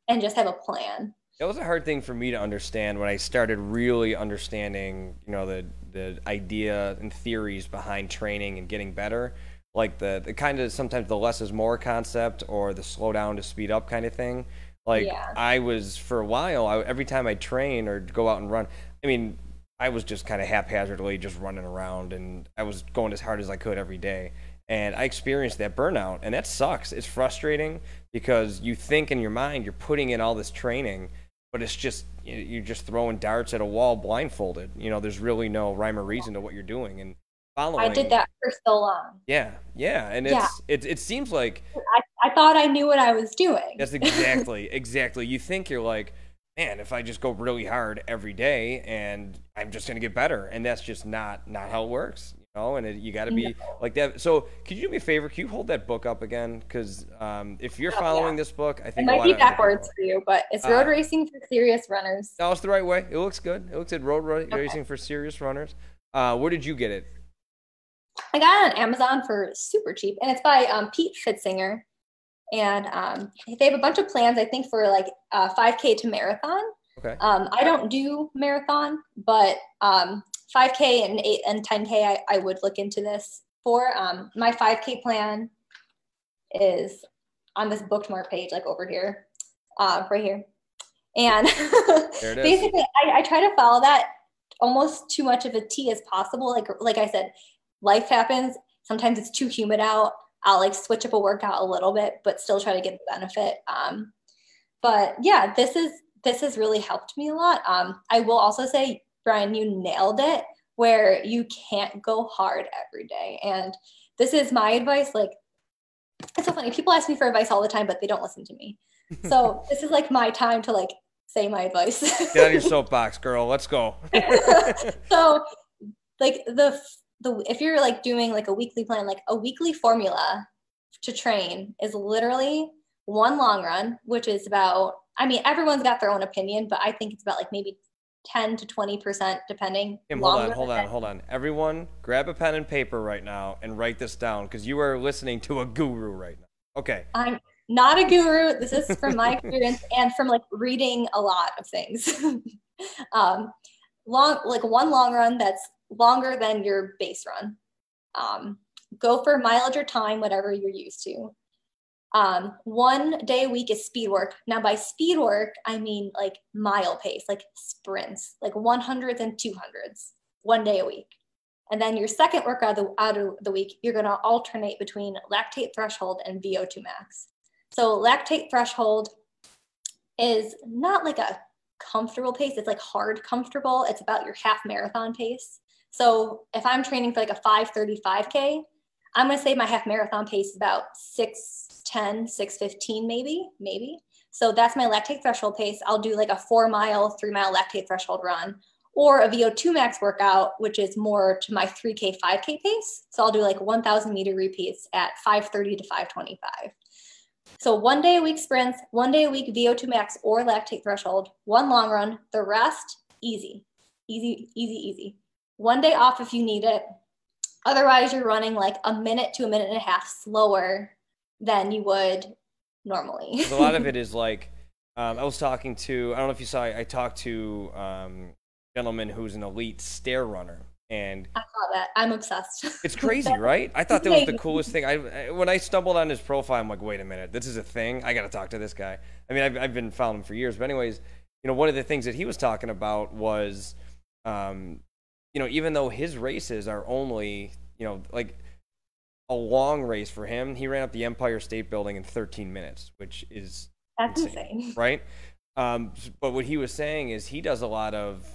and just have a plan. That was a hard thing for me to understand when I started really understanding, you know, the, the idea and theories behind training and getting better, like the, the kind of sometimes the less is more concept or the slow down to speed up kind of thing. Like yeah. I was for a while, I, every time I train or go out and run, I mean, I was just kind of haphazardly just running around, and I was going as hard as I could every day. And I experienced that burnout, and that sucks. It's frustrating because you think in your mind, you're putting in all this training, but it's just, you're just throwing darts at a wall blindfolded. You know, there's really no rhyme or reason to what you're doing and following. I did that for so long. Yeah, yeah. And it's, yeah. It, it seems like... I, I thought I knew what I was doing. That's exactly, exactly. You think you're like, man, if I just go really hard every day and I'm just going to get better. And that's just not, not how it works. You know, and it, you got to be no. like that. So could you do me a favor? Can you hold that book up again? Because um, if you're oh, following yeah. this book, I think it might be backwards for you, but it's Road uh, Racing for Serious Runners. No, it's the right way. It looks good. It looks good. Road ra- okay. Racing for Serious Runners. Uh, where did you get it? I got it on Amazon for super cheap, and it's by um, Pete Fitzinger. And um, they have a bunch of plans, I think, for like uh, five K to marathon. Okay. Um, I don't do marathon, but um, five K and eight and ten K, I, I would look into this for. Um, my five K plan is on this bookmark page, like over here, uh, right here. And basically, I, I try to follow that almost too much of a T as possible. Like like I said, life happens. Sometimes it's too humid out. I'll like switch up a workout a little bit, but still try to get the benefit. Um, but yeah, this is, this has really helped me a lot. Um, I will also say, Brian, you nailed it where you can't go hard every day. And this is my advice. Like, it's so funny. People ask me for advice all the time, but they don't listen to me. So this is like my time to like say my advice. Get on your soapbox, girl. Let's go. So like the The, if you're like doing like a weekly plan, like a weekly formula to train is literally one long run, which is about, I mean, everyone's got their own opinion, but I think it's about like maybe ten to twenty percent depending. Kim, hold on, hold on, hold on. Everyone grab a pen and paper right now and write this down because you are listening to a guru right now. Okay. I'm not a guru. This is from my experience and from like reading a lot of things. um, long, like one long run that's longer than your base run. Um, go for mileage or time, whatever you're used to. Um, one day a week is speed work. Now by speed work, I mean like mile pace, like sprints, like hundreds and two hundreds, one day a week. And then your second workout of the, out of the week, you're going to alternate between lactate threshold and V O two max. So lactate threshold is not like a comfortable pace. It's like hard comfortable. It's about your half marathon pace. So if I'm training for like a five thirty-five K, I'm going to say my half marathon pace is about six ten, six fifteen, maybe, maybe. So that's my lactate threshold pace. I'll do like a four mile, three mile lactate threshold run or a V O two max workout, which is more to my three K, five K pace. So I'll do like one thousand meter repeats at five thirty to five twenty-five. So one day a week sprints, one day a week V O two max or lactate threshold, one long run, the rest easy, easy, easy, easy. One day off if you need it. Otherwise, you're running like a minute to a minute and a half slower than you would normally. A lot of it is like, um, I was talking to, I don't know if you saw, I talked to um, a gentleman who's an elite stair runner. And I saw that. I'm obsessed. It's crazy, right? I thought that was the coolest thing. I, I when I stumbled on his profile, I'm like, wait a minute, this is a thing. I got to talk to this guy. I mean, I've, I've been following him for years. But anyways, you know, one of the things that he was talking about was, um, you know, even though his races are only, you know, like a long race for him, he ran up the Empire State Building in thirteen minutes, which is that's insane, insane. Right? Um, but what he was saying is he does a lot of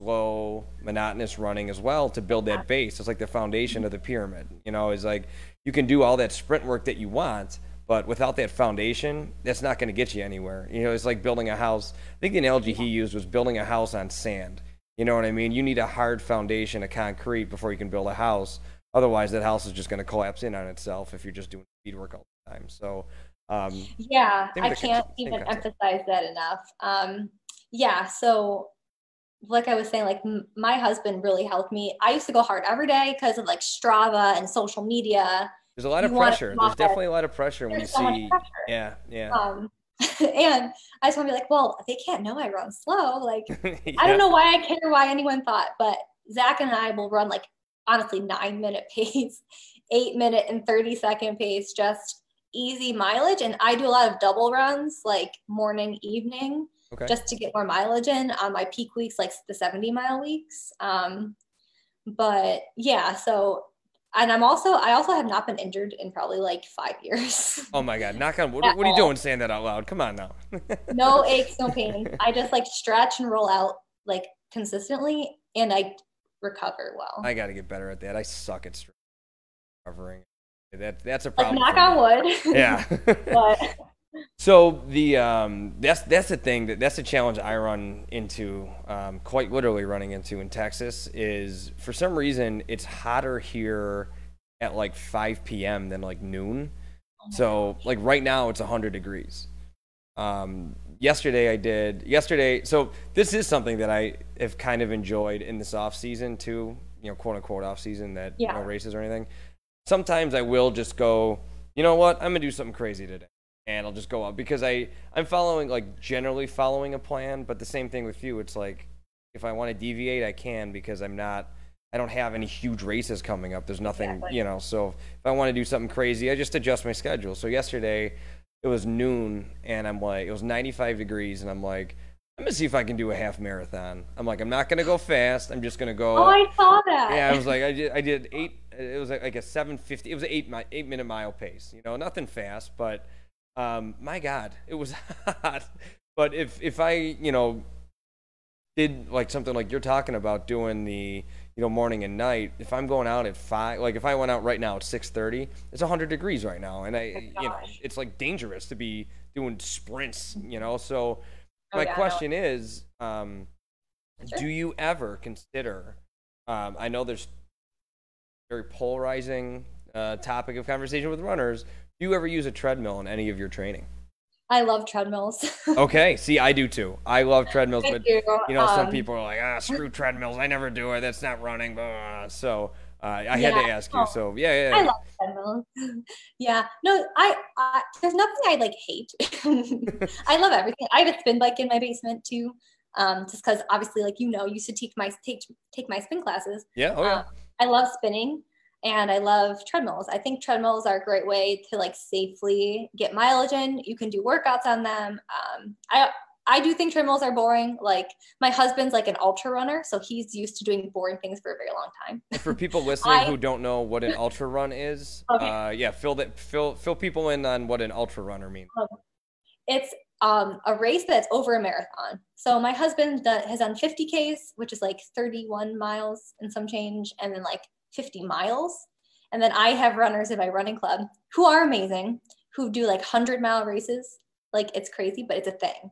slow, monotonous running as well to build that base. It's like the foundation of the pyramid, you know, is like you can do all that sprint work that you want, but without that foundation, that's not going to get you anywhere. You know, it's like building a house. I think the analogy he used was building a house on sand. You know what I mean? You need a hard foundation of concrete before you can build a house. Otherwise, that house is just going to collapse in on itself if you're just doing speed work all the time. So, um, yeah, I can't even emphasize that enough. Um, yeah, so like I was saying, like m- my husband really helped me. I used to go hard every day because of like Strava and social media. There's a lot of pressure. There's definitely a lot of pressure when you see. Yeah, yeah. Um, and I just want to be like, well, they can't know I run slow. Like, yeah. I don't know why I care why anyone thought, but Zach and I will run like, honestly, nine minute pace, eight minute and thirty second pace, just easy mileage. And I do a lot of double runs, like morning, evening, okay, just to get more mileage in on my peak weeks, like the seventy mile weeks. Um, but yeah, so, and I'm also, I also have not been injured in probably like five years. Oh my God. Knock on wood. What, what are you doing saying that out loud? Come on now. No aches, no pains. I just like stretch and roll out like consistently and I recover well. I got to get better at that. I suck at stretching. Recovering. That, that's a problem. Like, knock on wood. Yeah. But So the um, that's that's the thing that that's the challenge I run into, um, quite literally running into in Texas, is for some reason it's hotter here at like five p m than like noon. Oh so gosh. Like right now it's one hundred degrees. Um, yesterday I did yesterday. So this is something that I have kind of enjoyed in this off season too. You know, quote unquote off season that yeah. no races or anything. Sometimes I will just go, you know what? I'm gonna do something crazy today. And I'll just go up because I, I'm following, like, generally following a plan, but the same thing with you. It's like, if I want to deviate, I can, because I'm not, I don't have any huge races coming up. There's nothing, exactly. you know, so if I want to do something crazy, I just adjust my schedule. So yesterday it was noon and I'm like, it was ninety-five degrees and I'm like, I'm going to see if I can do a half marathon. I'm like, I'm not going to go fast. I'm just going to go. Oh, I saw that. Yeah, I was like, I did, I did eight, it was like a seven fifty, it was an eight, eight minute mile pace, you know, nothing fast, but. Um, my God, it was hot. But if, if I, you know, did like something like you're talking about doing the, you know, morning and night, if I'm going out at five, like if I went out right now at six thirty, it's one hundred degrees right now. And I, oh, you know, it's like dangerous to be doing sprints, you know? So oh, my yeah, question is, um, sure. do you ever consider, um, I know there's very polarizing uh, topic of conversation with runners. Do you ever use a treadmill in any of your training? I love treadmills. Okay. See, I do too. I love treadmills, I but do. you know, um, some people are like, ah, screw treadmills. I never do it. That's not running. Blah. So uh, I yeah. had to ask you. So yeah, yeah. I love treadmills. yeah. No, I, I, there's nothing I like hate. I love everything. I have a spin bike in my basement too. Um, just cause obviously, like, you know, you should take my, take, take my spin classes. Yeah. Oh, yeah. Um, I love spinning. And I love treadmills. I think treadmills are a great way to like safely get mileage in. You can do workouts on them. Um, I I do think treadmills are boring. Like my husband's like an ultra runner, so he's used to doing boring things for a very long time. For people listening I, who don't know what an ultra run is, okay. uh, yeah, fill that fill fill people in on what an ultra runner means. Um, it's um, a race that's over a marathon. So my husband has done fifty Ks, which is like thirty-one miles and some change, and then like fifty miles. And then I have runners in my running club who are amazing, who do like one hundred mile races. Like it's crazy, but it's a thing.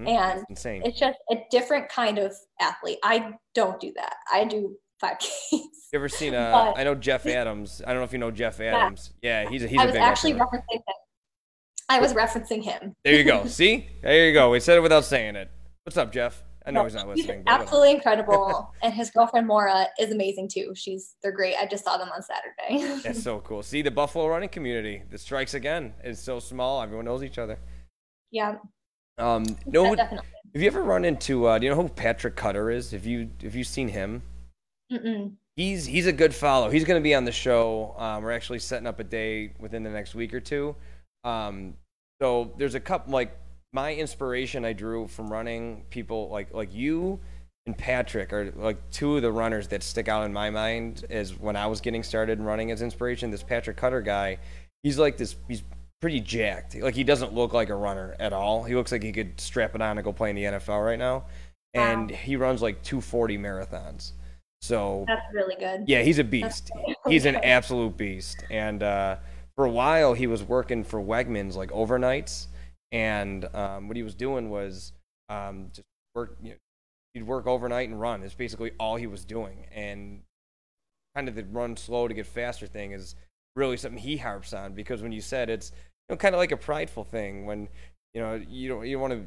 Mm, and insane. It's just a different kind of athlete. I don't do that. I do five Ks. You ever seen a, but, I know Jeff Adams. I don't know if you know Jeff Adams. Yeah, yeah he's a, he's I a big I was actually referencing him. I was referencing him. There you go. See? There you go. We said it without saying it. What's up, Jeff? I know he's not listening. He's absolutely incredible. And his girlfriend, Maura, is amazing too. She's, they're great. I just saw them on Saturday. That's so cool. See, the Buffalo running community, the strikes again, is so small. Everyone knows each other. Yeah. Um, no, yeah, definitely. Have you ever run into, uh, do you know who Patrick Cutter is? Have you, have you seen him? Mm-mm. He's, he's a good follow. He's going to be on the show. Um, we're actually setting up a day within the next week or two. Um, so there's a couple, like, my inspiration I drew from running people like like you and Patrick are like two of the runners that stick out in my mind as when I was getting started and running as inspiration. This Patrick Cutter guy, he's like this, he's pretty jacked. Like he doesn't look like a runner at all. He looks like he could strap it on and go play in the N F L right now. And wow. he runs like two forty marathons. So that's really good. Yeah, he's a beast. Really he's an absolute beast. And uh, for a while he was working for Wegmans like overnights. And um, what he was doing was um, just work, you know, he'd work overnight and run. It's basically all he was doing. And kind of the run slow to get faster thing is really something he harps on, because when you said it's you know, kind of like a prideful thing when, you know, you don't, you want to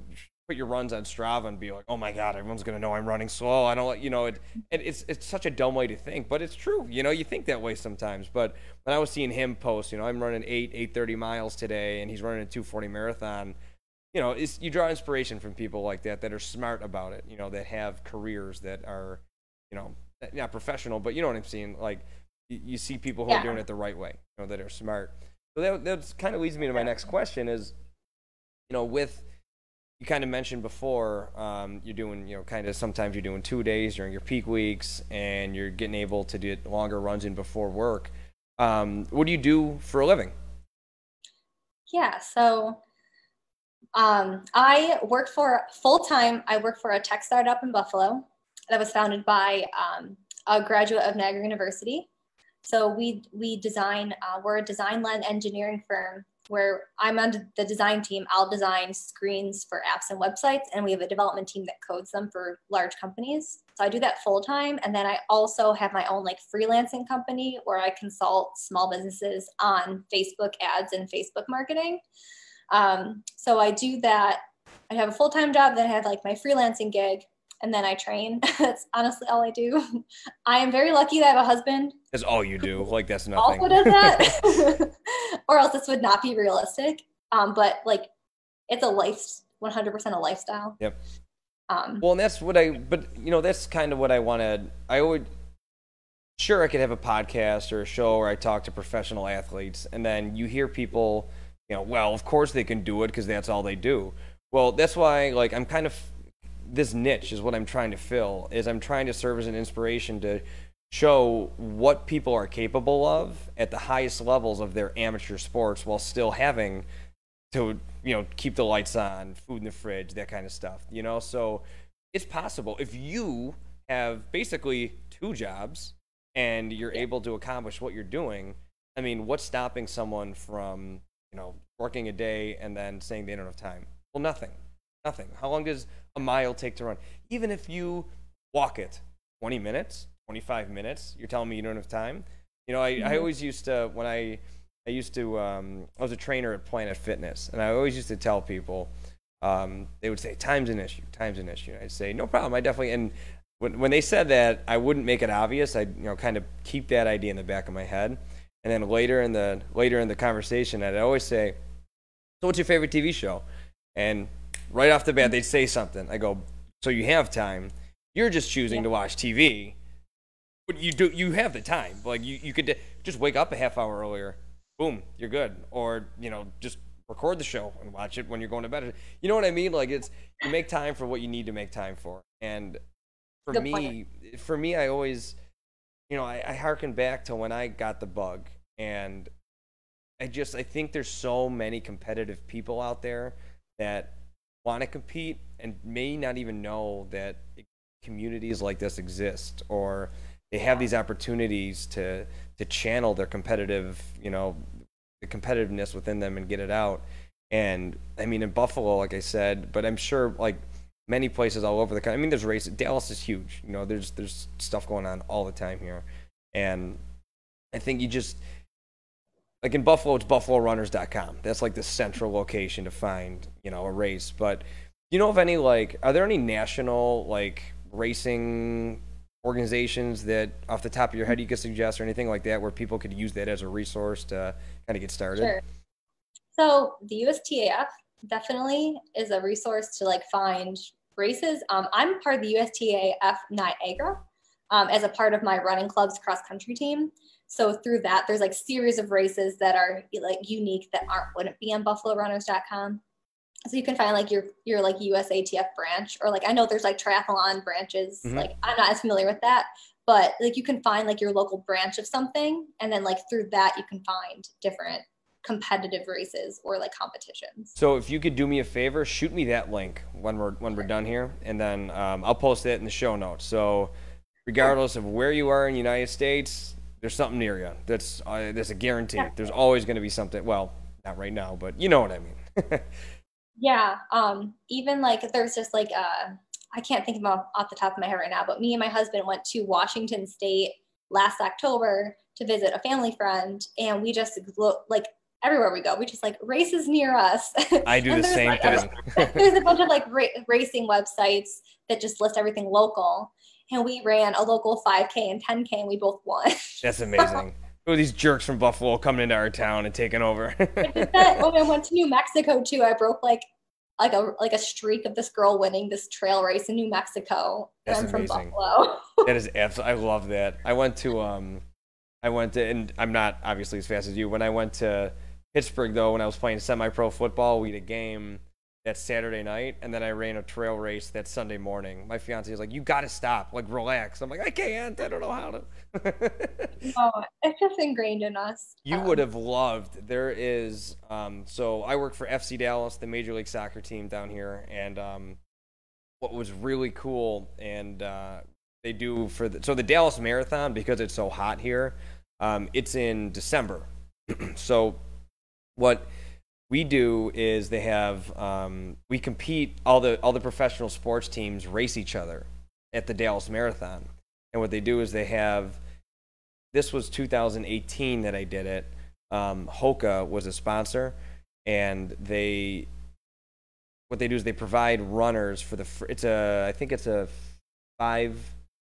put your runs on Strava and be like, oh my God, everyone's going to know I'm running slow. I don't like, you know, it, and it's, it's such a dumb way to think, but it's true. You know, you think that way sometimes, but when I was seeing him post, you know, I'm running eight, eight thirty miles today and he's running a two forty marathon, you know, it's, you draw inspiration from people like that, that are smart about it, you know, that have careers that are, you know, not professional, but you know what I'm saying? Like you see people who yeah. are doing it the right way, you know, that are smart. So that, that's kind of leads me to my next question is, you know, with, you kind of mentioned before um, you're doing, you know, kind of sometimes you're doing two days during your peak weeks and you're getting able to do longer runs in before work. Um, what do you do for a living? Yeah, so um, I work for full time. I work for a tech startup in Buffalo that was founded by um, a graduate of Niagara University. So we, we design, uh, we're a design-led engineering firm where I'm on the design team. I'll design screens for apps and websites, and we have a development team that codes them for large companies. So I do that full time. And then I also have my own like freelancing company where I consult small businesses on Facebook ads and Facebook marketing. Um, so I do that. I have a full-time job, then I have like my freelancing gig, and then I train. That's honestly all I do. I am very lucky that I have a husband. That's all you do. Like, that's nothing. Also does that. Or else this would not be realistic. Um, but like, it's a life, one hundred percent a lifestyle. Yep. Um, well, and that's what I, but you know, that's kind of what I want to, I would, sure, I could have a podcast or a show where I talk to professional athletes, and then you hear people, you know, well, of course they can do it because that's all they do. Well, that's why, like, I'm kind of, this niche is what I'm trying to fill, is I'm trying to serve as an inspiration to show what people are capable of at the highest levels of their amateur sports while still having to, you know, keep the lights on, food in the fridge, that kind of stuff, you know? So it's possible if you have basically two jobs and you're able to accomplish what you're doing. I mean, what's stopping someone from, you know, working a day and then saying they don't have time? Well, nothing, nothing. How long does a mile take to run? Even if you walk it twenty minutes, twenty-five minutes, you're telling me you don't have time? You know, I, mm-hmm. I always used to, when I, I used to, um, I was a trainer at Planet Fitness, and I always used to tell people, um, they would say, time's an issue, time's an issue. And I'd say, no problem, I definitely, and when, when they said that, I wouldn't make it obvious. I'd, you know, kind of keep that idea in the back of my head. And then later in the, later in the conversation, I'd always say, so what's your favorite T V show? And right off the bat, they'd say something. I go, so you have time. You're just choosing yeah. to watch T V. But you do, you have the time. Like, you, you could just wake up a half hour earlier. Boom, you're good. Or, you know, just record the show and watch it when you're going to bed. You know what I mean? Like, it's, you make time for what you need to make time for. And for Good me, point. for me, I always, you know, I, I hearken back to when I got the bug. And I just, I think there's so many competitive people out there that want to compete and may not even know that communities like this exist, or they have these opportunities to to channel their competitive, you know, the competitiveness within them and get it out. And I mean, in Buffalo, like I said, but I'm sure like many places all over the country. I mean, there's races. Dallas is huge. You know, there's there's stuff going on all the time here, and I think you just. Like in Buffalo, it's buffalo runners dot com. That's like the central location to find, you know, a race. But you know of any, like, are there any national, like, racing organizations that off the top of your head you could suggest, or anything like that, where people could use that as a resource to kind of get started? Sure. So the U S T A F definitely is a resource to, like, find races. Um, I'm part of the U S T A F Niagara um, as a part of my running club's cross-country team. So through that, there's like series of races that are like unique that aren't wouldn't be on buffalo runners dot com. So you can find like your your like U S A T F branch, or like I know there's like triathlon branches. Mm-hmm. Like I'm not as familiar with that, but like you can find like your local branch of something, and then like through that you can find different competitive races or like competitions. So if you could do me a favor, shoot me that link when we're when we're done here, and then um, I'll post that in the show notes. So regardless of where you are in the United States, there's something near you. That's uh, that's a guarantee. Yeah. There's always going to be something. Well, not right now, but you know what I mean. yeah. Um. Even like there's just like uh, I can't think of them off the top of my head right now. But me and my husband went to Washington State last October to visit a family friend, and we just look like everywhere we go, we just like races near us. I do the same like, thing. There's a bunch of like ra racing websites that just list everything local. And we ran a local five K and ten K, and we both won. That's amazing. Oh, these jerks from Buffalo coming into our town and taking over. When I went to New Mexico too, I broke like like a like a streak of this girl winning this trail race in New Mexico. That's and I'm amazing. From Buffalo. That is absolutely. I love that. I went to um, I went to, and I'm not obviously as fast as you. When I went to Pittsburgh though, when I was playing semi-pro football, we had a game that Saturday night, and then I ran a trail race that Sunday morning. My fiance was like, "You got to stop, like relax." I'm like, "I can't. I don't know how to." No, it's just ingrained in us. You um, would have loved. There is. Um, so I work for F C Dallas, the Major League Soccer team down here, and um, what was really cool, and uh, they do for the, so the Dallas Marathon, because it's so hot here. Um, it's in December, so what we do is they have, um, we compete, all the, all the professional sports teams race each other at the Dallas Marathon. And what they do is they have, this was two thousand eighteen that I did it. Um, Hoka was a sponsor, and they, what they do is they provide runners for the, it's a, I think it's a five,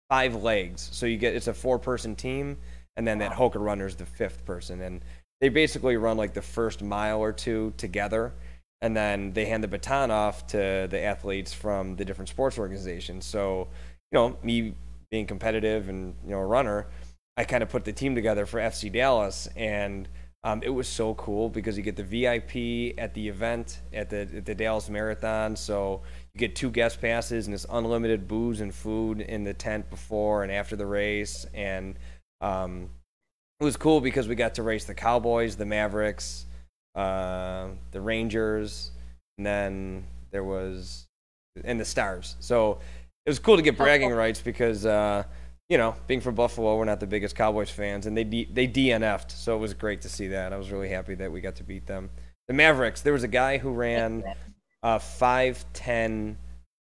five legs. So you get, it's a four person team, and then wow. that Hoka runner is the fifth person. And they basically run like the first mile or two together, and then they hand the baton off to the athletes from the different sports organizations. So, you know, me being competitive and, you know, a runner, I kind of put the team together for F C Dallas, and um, it was so cool because you get the V I P at the event, at the, at the Dallas Marathon. So you get two guest passes, and it's unlimited booze and food in the tent before and after the race. And um, it was cool because we got to race the Cowboys, the Mavericks, uh, the Rangers, and then there was, and the Stars. So it was cool to get bragging rights because, uh, you know, being from Buffalo, we're not the biggest Cowboys fans, and they D they D N F'd, so it was great to see that. I was really happy that we got to beat them. The Mavericks, there was a guy who ran a five ten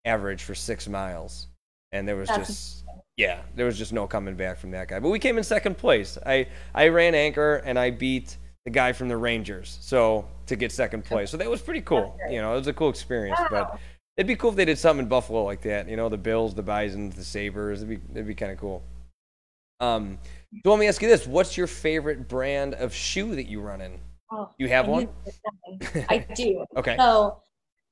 average for six miles, and there was That's just yeah, there was just no coming back from that guy. But we came in second place. I I ran anchor and I beat the guy from the Rangers, so to get second place. So that was pretty cool. You know, it was a cool experience, wow. but. It'd be cool if they did something in Buffalo like that. You know, the Bills, the Bison, the Sabres. It'd be, it'd be kind of cool. Um, so let me ask you this. What's your favorite brand of shoe that you run in? Oh, you have I one? I do. Okay. So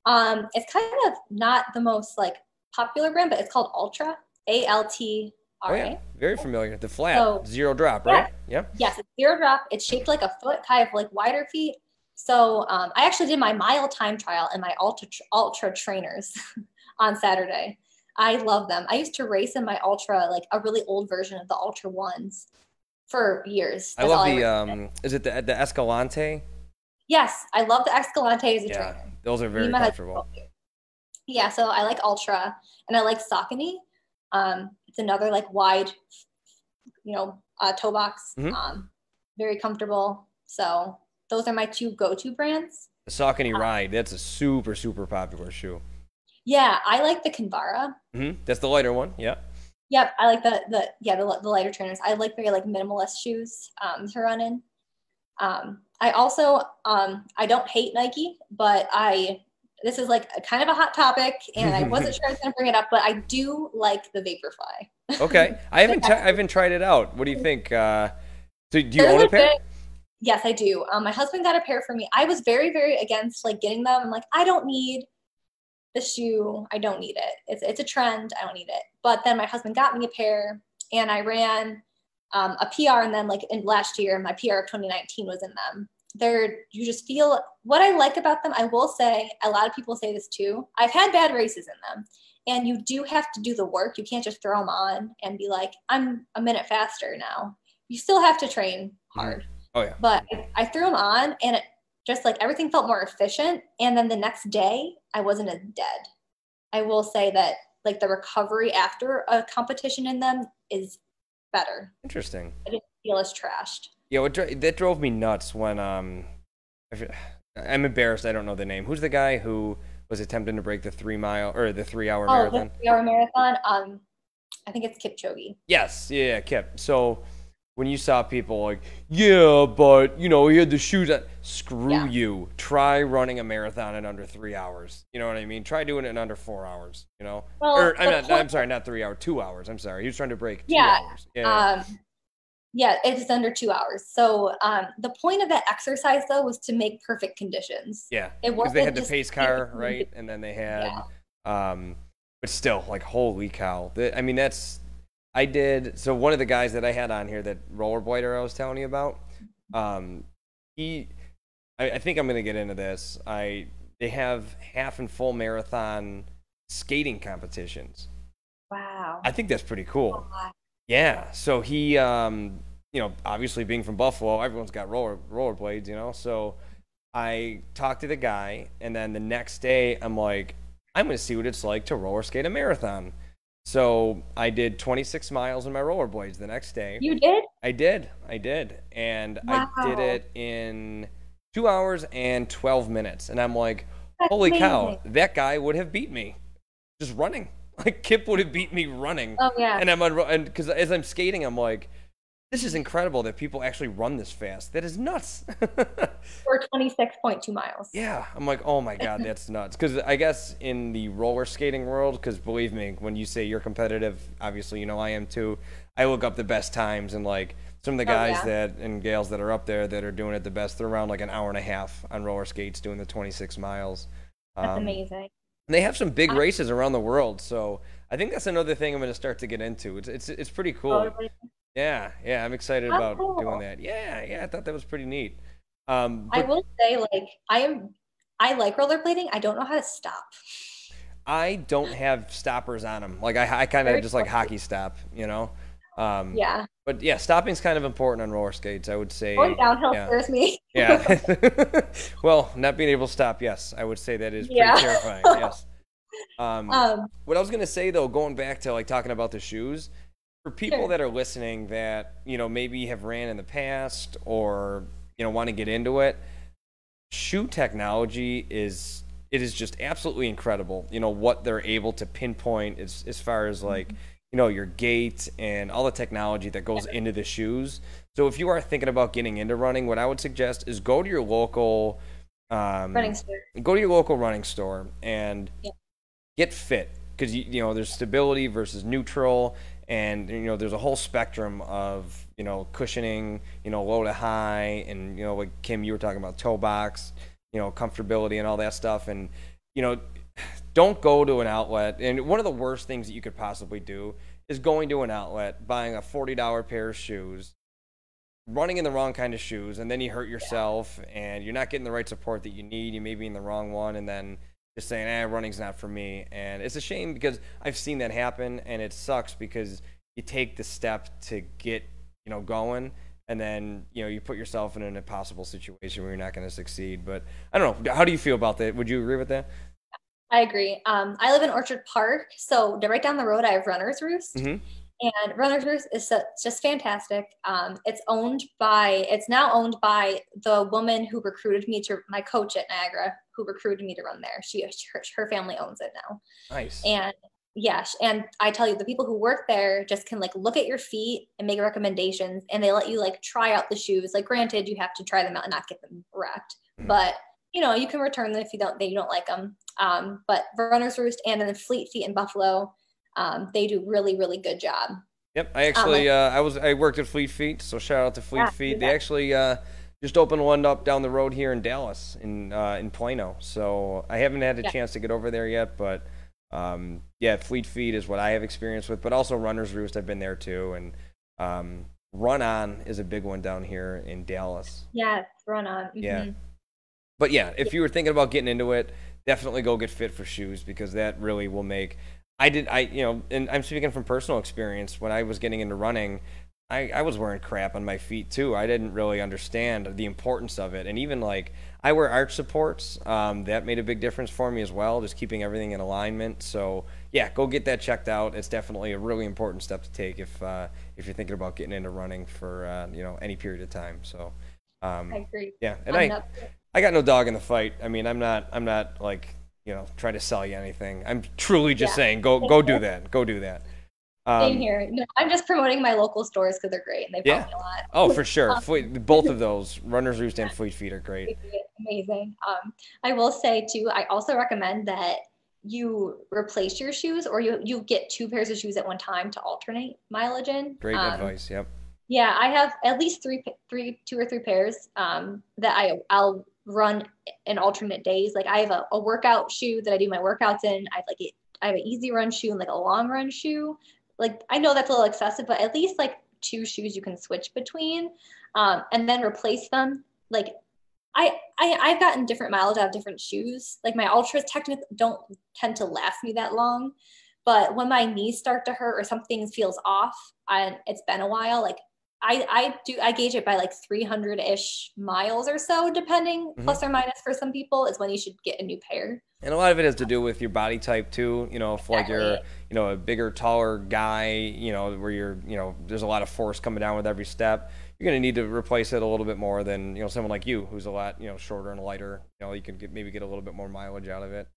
um, it's kind of not the most, like, popular brand, but it's called Altra. A L T R A. Oh, yeah. Very familiar. The flat. So, zero drop, right? Yeah. yeah. Yes, it's zero drop. It's shaped like a foot, kind of like wider feet. So um, I actually did my mile time trial and my Altra, Altra trainers on Saturday. I love them. I used to race in my Altra, like a really old version of the Altra ones for years. That's I love the, I um, is it the, the Escalante? Yes. I love the Escalante as a yeah, trainer. Those are very Nima comfortable. Yeah. So I like Altra, and I like Saucony. Um, it's another like wide, you know, uh, toe box, mm-hmm. um, very comfortable. So those are my two go-to brands. The Saucony um, Ride, that's a super, super popular shoe. Yeah, I like the Kinvara. Mm-hmm. That's the lighter one, yeah. Yep, I like the, the yeah the, the lighter trainers. I like very like minimalist shoes um, to run in. Um, I also, um, I don't hate Nike, but I, this is like a, kind of a hot topic, and I wasn't sure I was going to bring it up, but I do like the Vaporfly. Okay, I haven't, I haven't tried it out. What do you think? Uh, so do you own a pair? Yes, I do. Um, my husband got a pair for me. I was very, very against like getting them. I'm like, I don't need the shoe. I don't need it. It's, it's a trend. I don't need it. But then my husband got me a pair, and I ran um, a P R. And then like in last year, my P R of twenty nineteen was in them. They're, you just feel what I like about them. I will say, a lot of people say this too. I've had bad races in them, and you do have to do the work. You can't just throw them on and be like, I'm a minute faster now. You still have to train hard. Oh, yeah. But I threw them on, and it just like everything felt more efficient. And then the next day, I wasn't as dead. I will say that like the recovery after a competition in them is better. Interesting. I didn't feel as trashed. Yeah, what, that drove me nuts when um, I'm embarrassed. I don't know the name. Who's the guy who was attempting to break the three mile or the three hour oh, marathon? The three hour marathon. Um, I think it's Kipchoge. Yes. Yeah, yeah Kip. So when you saw people like, yeah, but, you know, he had the shoes on. Screw yeah. you. Try running a marathon in under three hours. You know what I mean? Try doing it in under four hours, you know? Well, or, I'm, not, I'm sorry, not three hours, two hours. I'm sorry. He was trying to break two yeah, hours. Yeah. Um, yeah, it's under two hours. So um, the point of that exercise, though, was to make perfect conditions. Yeah, because they had the pace car, right? And then they had, yeah. um, but still, like, holy cow. The, I mean, that's, I did, so one of the guys that I had on here, that rollerblader I was telling you about, um, he, I, I think I'm going to get into this. I, they have half and full marathon skating competitions. Wow. I think that's pretty cool. Oh, yeah. So he, um, you know, obviously being from Buffalo, everyone's got roller rollerblades, you know? So I talked to the guy, and then the next day I'm like, I'm going to see what it's like to roller skate a marathon. So I did twenty-six miles in my rollerblades the next day. You did? I did. I did. And wow. I did it in two hours and twelve minutes. And I'm like, holy cow, that guy would have beat me just running. Like Kip would have beat me running. Oh yeah. And I'm and because as I'm skating, I'm like, this is incredible that people actually run this fast. That is nuts. For twenty-six point two miles. Yeah, I'm like, oh my god, that's nuts. Because I guess in the roller skating world, because believe me, when you say you're competitive, obviously you know I am too. I look up the best times and like some of the guys oh, yeah. that and gals that are up there that are doing it the best. They're around like an hour and a half on roller skates doing the twenty-six miles. That's um, amazing. And they have some big races around the world, so I think that's another thing I'm going to start to get into. It's it's it's pretty cool. Totally. Yeah, yeah, I'm excited oh, about cool. doing that. Yeah, yeah, I thought that was pretty neat. Um, but I will say, like, I am, I like rollerblading. I don't know how to stop. I don't have stoppers on them. Like, I, I kind of just like hockey stop, you know. Um, yeah. But yeah, stopping's kind of important on roller skates, I would say. Going downhill yeah. scares me. Yeah. Well, not being able to stop, yes, I would say that is pretty yeah. terrifying. Yes. Um, um, what I was gonna say though, going back to like talking about the shoes. For people sure. that are listening that, you know, maybe have ran in the past or, you know, want to get into it, shoe technology is, it is just absolutely incredible, you know, what they're able to pinpoint as, as far as like, mm-hmm. you know, your gait and all the technology that goes yeah. into the shoes. So if you are thinking about getting into running, what I would suggest is go to your local, um, running store. Go to your local running store and yeah. get fit, because, you, you know, there's stability versus neutral. And, you know, there's a whole spectrum of, you know, cushioning, you know, low to high. And, you know, like, Kim, you were talking about toe box, you know, comfortability and all that stuff. And, you know, don't go to an outlet. And one of the worst things that you could possibly do is going to an outlet, buying a forty dollar pair of shoes, running in the wrong kind of shoes, and then you hurt yourself, and you're not getting the right support that you need. You may be in the wrong one, and then just saying, eh, running's not for me. And it's a shame because I've seen that happen, and it sucks because you take the step to get, you know, going, and then, you know, you put yourself in an impossible situation where you're not going to succeed. But I don't know. How do you feel about that? Would you agree with that? I agree. Um, I live in Orchard Park, so right down the road I have Runner's Roost. Mm-hmm. And Runner's Roost is just fantastic. Um, it's owned by, it's now owned by the woman who recruited me to, my coach at Niagara, who recruited me to run there. She, her, her family owns it now. Nice. And yeah, and I tell you, the people who work there just can like look at your feet and make recommendations, and they let you like try out the shoes. Like, granted, you have to try them out and not get them wrecked, mm-hmm. but you know, you can return them if you don't, they, you don't like them. Um, but Runner's Roost and then Fleet Feet in Buffalo, Um, they do really, really good job. Yep. I actually, um, uh, I was, I worked at Fleet Feet, so shout out to Fleet yeah, Feet. They actually, uh, just opened one up down the road here in Dallas, in, uh, in Plano. So I haven't had a yeah. chance to get over there yet, but, um, yeah, Fleet Feet is what I have experience with, but also Runner's Roost. I've been there too. And, um, Run On is a big one down here in Dallas. Yeah. Run On. Mm-hmm. Yeah. But yeah, if you were thinking about getting into it, definitely go get fit for shoes, because that really will make, I did, I, you know, and I'm speaking from personal experience. When I was getting into running, I, I was wearing crap on my feet too. I didn't really understand the importance of it. And even like, I wear arch supports. Um, that made a big difference for me as well, just keeping everything in alignment. So yeah, go get that checked out. It's definitely a really important step to take if, uh, if you're thinking about getting into running for, uh, you know, any period of time. So, um, I agree. Yeah. And I'm I, I got no dog in the fight. I mean, I'm not, I'm not like, you know, try to sell you anything. I'm truly just yeah. saying, go, go do that. Go do that. Um, Same here. No, I'm just promoting my local stores because they're great and they've helped yeah. me a lot. Oh, for sure. Fleet, both of those, Runner's Roost and Fleet Feet, are great. Amazing. Um, I will say too, I also recommend that you replace your shoes, or you you get two pairs of shoes at one time to alternate mileage in. Great um, advice. Yep. Yeah, I have at least three, three, two or three pairs um, that I I'll. run in alternate days. Like, I have a, a workout shoe that I do my workouts in. I have like a, I have an easy run shoe and like a long run shoe. Like, I know that's a little excessive, but at least like two shoes you can switch between, um, and then replace them. Like, I, I I've gotten different mileage out of different shoes. Like, my Ultras technically don't tend to last me that long, but when my knees start to hurt or something feels off, and it's been a while, like I, I do, I gauge it by like three hundred ish miles or so, depending, mm-hmm. plus or minus for some people, is when you should get a new pair. And a lot of it has to do with your body type too. You know, if exactly. like you're, you know, a bigger, taller guy, you know, where you're, you know, there's a lot of force coming down with every step, you're going to need to replace it a little bit more than, you know, someone like you, who's a lot, you know, shorter and lighter. You know, you can get, maybe get a little bit more mileage out of it.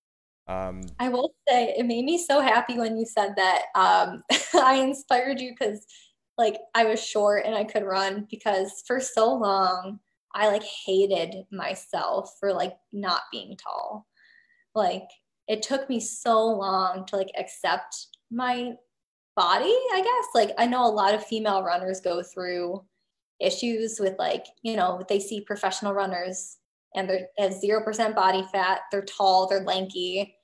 Um, I will say it made me so happy when you said that, um, I inspired you, because like I was short and I could run, because for so long I like hated myself for like not being tall. Like it took me so long to like accept my body, I guess. Like I know a lot of female runners go through issues with like, you know, they see professional runners and they have zero percent body fat, they're tall, they're lanky.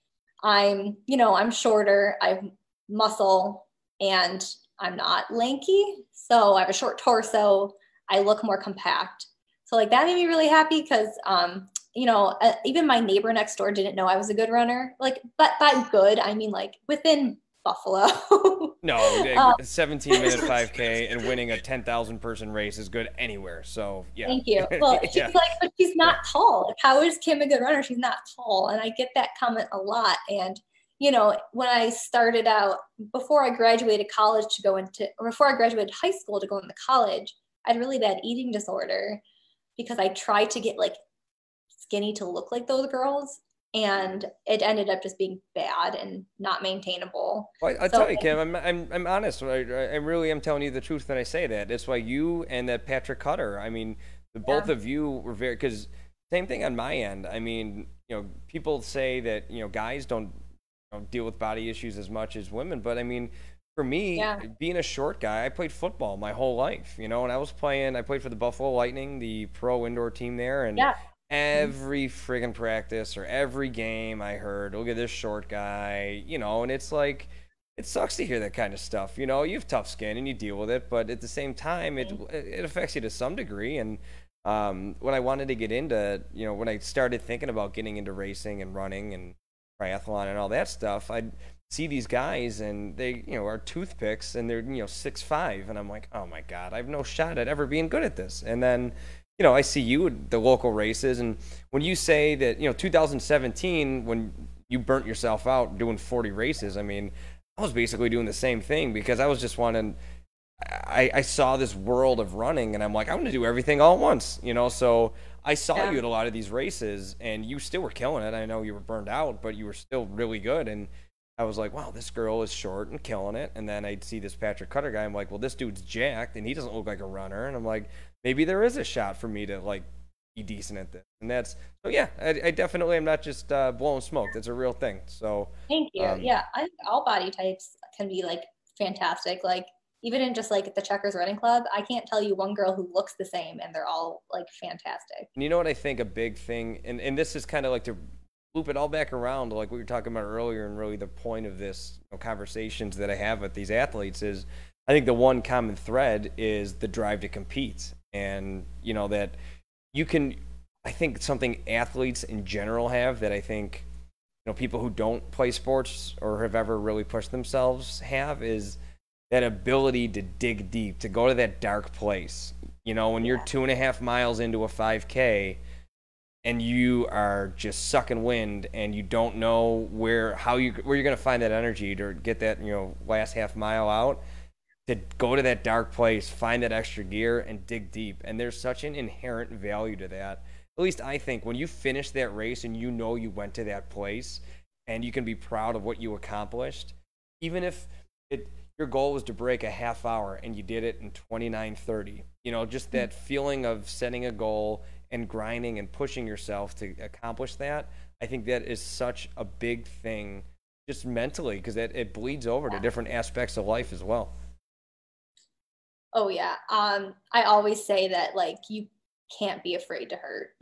I'm, you know, I'm shorter, I have muscle and I'm not lanky. So I have a short torso. I look more compact. So like that made me really happy, because, um, you know, uh, even my neighbor next door didn't know I was a good runner. Like, but by good, I mean like within Buffalo. No, seventeen minute five K and winning a ten thousand person race is good anywhere. So yeah. Thank you. Well, she's yeah. like, but she's not yeah. tall. Like, how is Kim a good runner? She's not tall. And I get that comment a lot. And you know, when I started out, before I graduated college to go into, or before I graduated high school to go into college, I had really bad eating disorder because I tried to get like skinny to look like those girls. And it ended up just being bad and not maintainable. Well, I'll so, tell you, Kim, I'm, I'm, I'm honest. I, I really am telling you the truth when I say that. That's why you and that Patrick Cutter, I mean, the both yeah. of you were very, because same thing on my end. I mean, you know, people say that, you know, guys don't, Don't deal with body issues as much as women, but I mean, for me, yeah. being a short guy, I played football my whole life, you know, and I was playing, I played for the Buffalo Lightning, the pro indoor team there, and yeah. every friggin' practice or every game I heard, look at this short guy, you know, and it's like, it sucks to hear that kind of stuff, you know. You have tough skin and you deal with it, but at the same time, it it affects you to some degree. And um, when I wanted to get into, you know, when I started thinking about getting into racing and running and triathlon and all that stuff, I'd see these guys and they, you know, are toothpicks and they're, you know, six five, and I'm like, oh my God, I have no shot at ever being good at this. And then, you know, I see you at the local races, and when you say that, you know, two thousand seventeen, when you burnt yourself out doing forty races, I mean, I was basically doing the same thing, because I was just wanting, I, I saw this world of running and I'm like, I want to do everything all at once, you know. So I saw yeah. you at a lot of these races, and you still were killing it. I know you were burned out, but you were still really good. And I was like, wow, this girl is short and killing it. And then I'd see this Patrick Cutter guy. I'm like, well, this dude's jacked and he doesn't look like a runner. And I'm like, maybe there is a shot for me to like be decent at this. And that's, so yeah, I, I definitely am not just uh, blowing smoke. That's a real thing. So thank you. Um, yeah. I think all body types can be like fantastic. Like, even in just like the Checkers running club, I can't tell you one girl who looks the same, and they're all like fantastic. And you know what I think a big thing, and, and this is kind of like to loop it all back around, like we were talking about earlier, and really the point of this, you know, conversations that I have with these athletes is, I think the one common thread is the drive to compete. And you know, that you can, I think something athletes in general have that I think, you know, people who don't play sports or have ever really pushed themselves have, is that ability to dig deep, to go to that dark place. You know, when you're two and a half miles into a five K and you are just sucking wind and you don't know where, how you, where you're going to find that energy to get that, you know, last half mile out, to go to that dark place, find that extra gear and dig deep. And there's such an inherent value to that. At least I think when you finish that race and you know you went to that place and you can be proud of what you accomplished, even if it, your goal was to break a half hour and you did it in twenty-nine thirty. You know, just that feeling of setting a goal and grinding and pushing yourself to accomplish that. I think that is such a big thing just mentally, because it, it bleeds over to different aspects of life as well. Oh, yeah. Um, I always say that, like, you can't be afraid to hurt.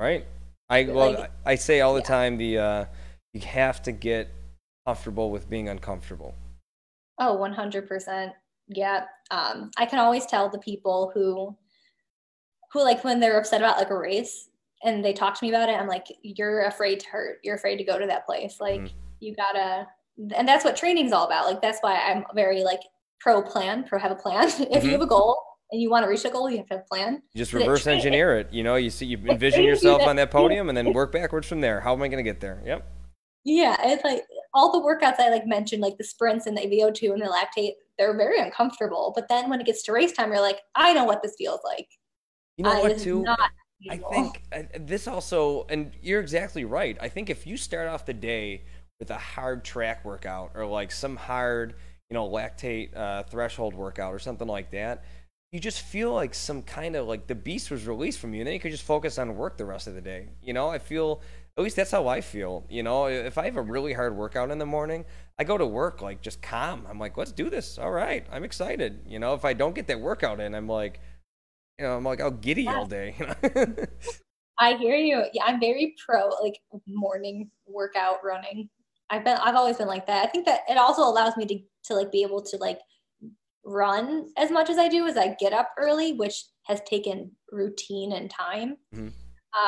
Right. I, well, like, I say all the yeah. time, the uh, you have to get comfortable with being uncomfortable. Oh, one hundred percent. Yeah. Um, I can always tell the people who, who like when they're upset about like a race and they talk to me about it, I'm like, you're afraid to hurt. You're afraid to go to that place. Like mm. you gotta, and that's what training's all about. Like, that's why I'm very like pro plan, pro have a plan. If mm-hmm. you have a goal and you want to reach a goal, you have to have a plan. You just reverse engineer it. You know, you see, you envision yourself on that podium and then work backwards from there. How am I going to get there? Yep. Yeah. It's like all the workouts I like mentioned, like the sprints and the V O two and the lactate, they're very uncomfortable. But then when it gets to race time, you're like, I know what this feels like. You know I, what too? Not I think this also, and you're exactly right. I think if you start off the day with a hard track workout or like some hard, you know, lactate uh, threshold workout or something like that, you just feel like some kind of like the beast was released from you, and then you could just focus on work the rest of the day. You know, I feel, at least that's how I feel. You know, if I have a really hard workout in the morning, I go to work like just calm. I'm like, let's do this. All right. I'm excited. You know, if I don't get that workout in, I'm like, you know, I'm like, I'll giddy yeah. all day. I hear you. Yeah, I'm very pro like morning workout running. I've been, I've always been like that. I think that it also allows me to, to like be able to like run as much as I do as I get up early, which has taken routine and time. Mm-hmm.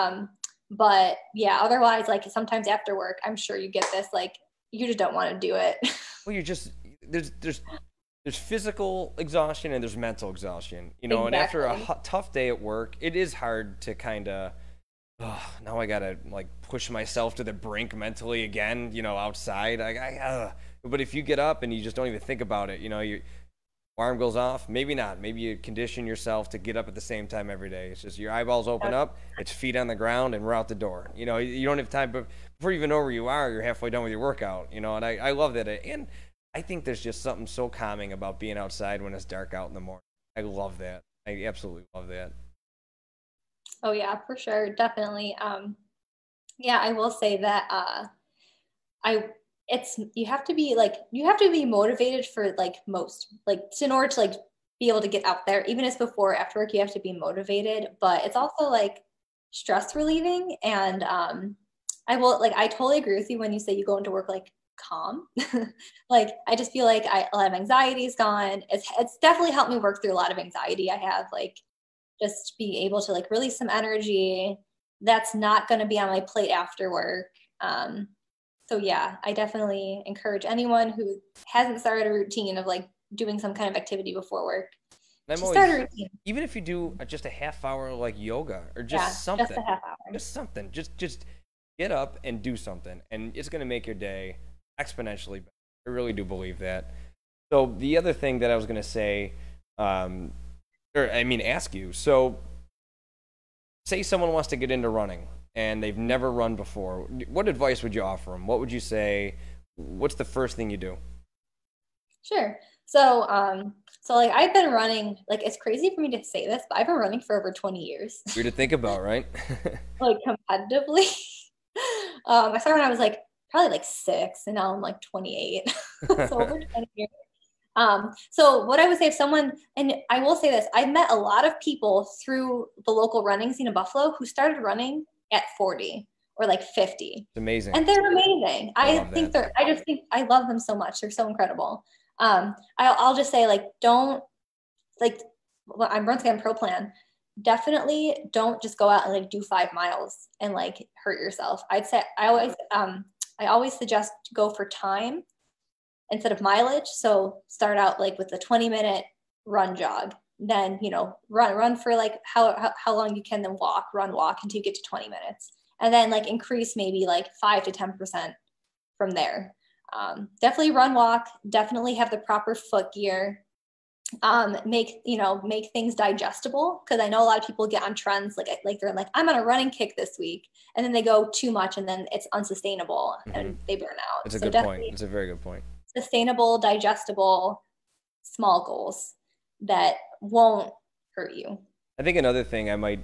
Um, but yeah, otherwise, like sometimes after work, I'm sure you get this, like, you just don't want to do it. Well, you're just, there's, there's, There's physical exhaustion and there's mental exhaustion, you know, exactly. And after a tough day at work, it is hard to kind of, oh, now I got to like push myself to the brink mentally again, you know, outside. I, I, uh. But if you get up and you just don't even think about it, you know, your alarm goes off, maybe not. Maybe you condition yourself to get up at the same time every day. It's just your eyeballs open up, it's feet on the ground, and we're out the door. You know, you don't have time, but before you even know where you are, you're halfway done with your workout, you know, and I, I love that. And I think there's just something so calming about being outside when it's dark out in the morning. I love that. I absolutely love that. Oh yeah, for sure. Definitely. Um, yeah, I will say that, uh, I, it's, you have to be like, you have to be motivated for like most, like in order to like be able to get out there, even if it's before or after work, you have to be motivated, but it's also like stress relieving. And, um, I will like, I totally agree with you when you say you go into work, like, calm. Like I just feel like I, a lot of anxiety is gone. It's it's definitely helped me work through a lot of anxiety I have, like just being able to like release some energy that's not going to be on my plate after work. Um, so yeah, I definitely encourage anyone who hasn't started a routine of like doing some kind of activity before work. I'm always, start a routine. Even if you do just a half hour like yoga or just yeah, something, just a half hour, just something, just just get up and do something, and it's going to make your day exponentially better. I really do believe that. So the other thing that I was going to say, um, or I mean ask you, so say someone wants to get into running and they've never run before, what advice would you offer them? What would you say, what's the first thing you do? Sure. So, um, so like I've been running, like it's crazy for me to say this, but I've been running for over twenty years. Weird to think about, right? Like competitively. um, I started when I was like probably like six, and now I'm like twenty-eight. So over twenty years. Um, so what I would say if someone, and I will say this, I've met a lot of people through the local running scene in Buffalo who started running at forty or like fifty. It's amazing. And they're amazing. I, I think that. they're, I just think I love them so much. They're so incredible. Um, I'll, I'll just say like, don't like, well, I'm once again pro plan. Definitely don't just go out and like do five miles and like hurt yourself. I'd say I always, um, I always suggest to go for time instead of mileage. So start out like with a twenty minute run jog, then, you know, run, run for like how, how, how long you can, then walk, run, walk until you get to twenty minutes, and then like increase maybe like five to ten percent from there. Um, definitely run, walk, definitely have the proper foot gear, um, make, you know, make things digestible. Cause I know a lot of people get on trends. Like, like they're like, I'm on a running kick this week, and then they go too much and then it's unsustainable and mm-hmm. they burn out. That's a so good point. It's a very good point. Sustainable, digestible, small goals that won't hurt you. I think another thing I might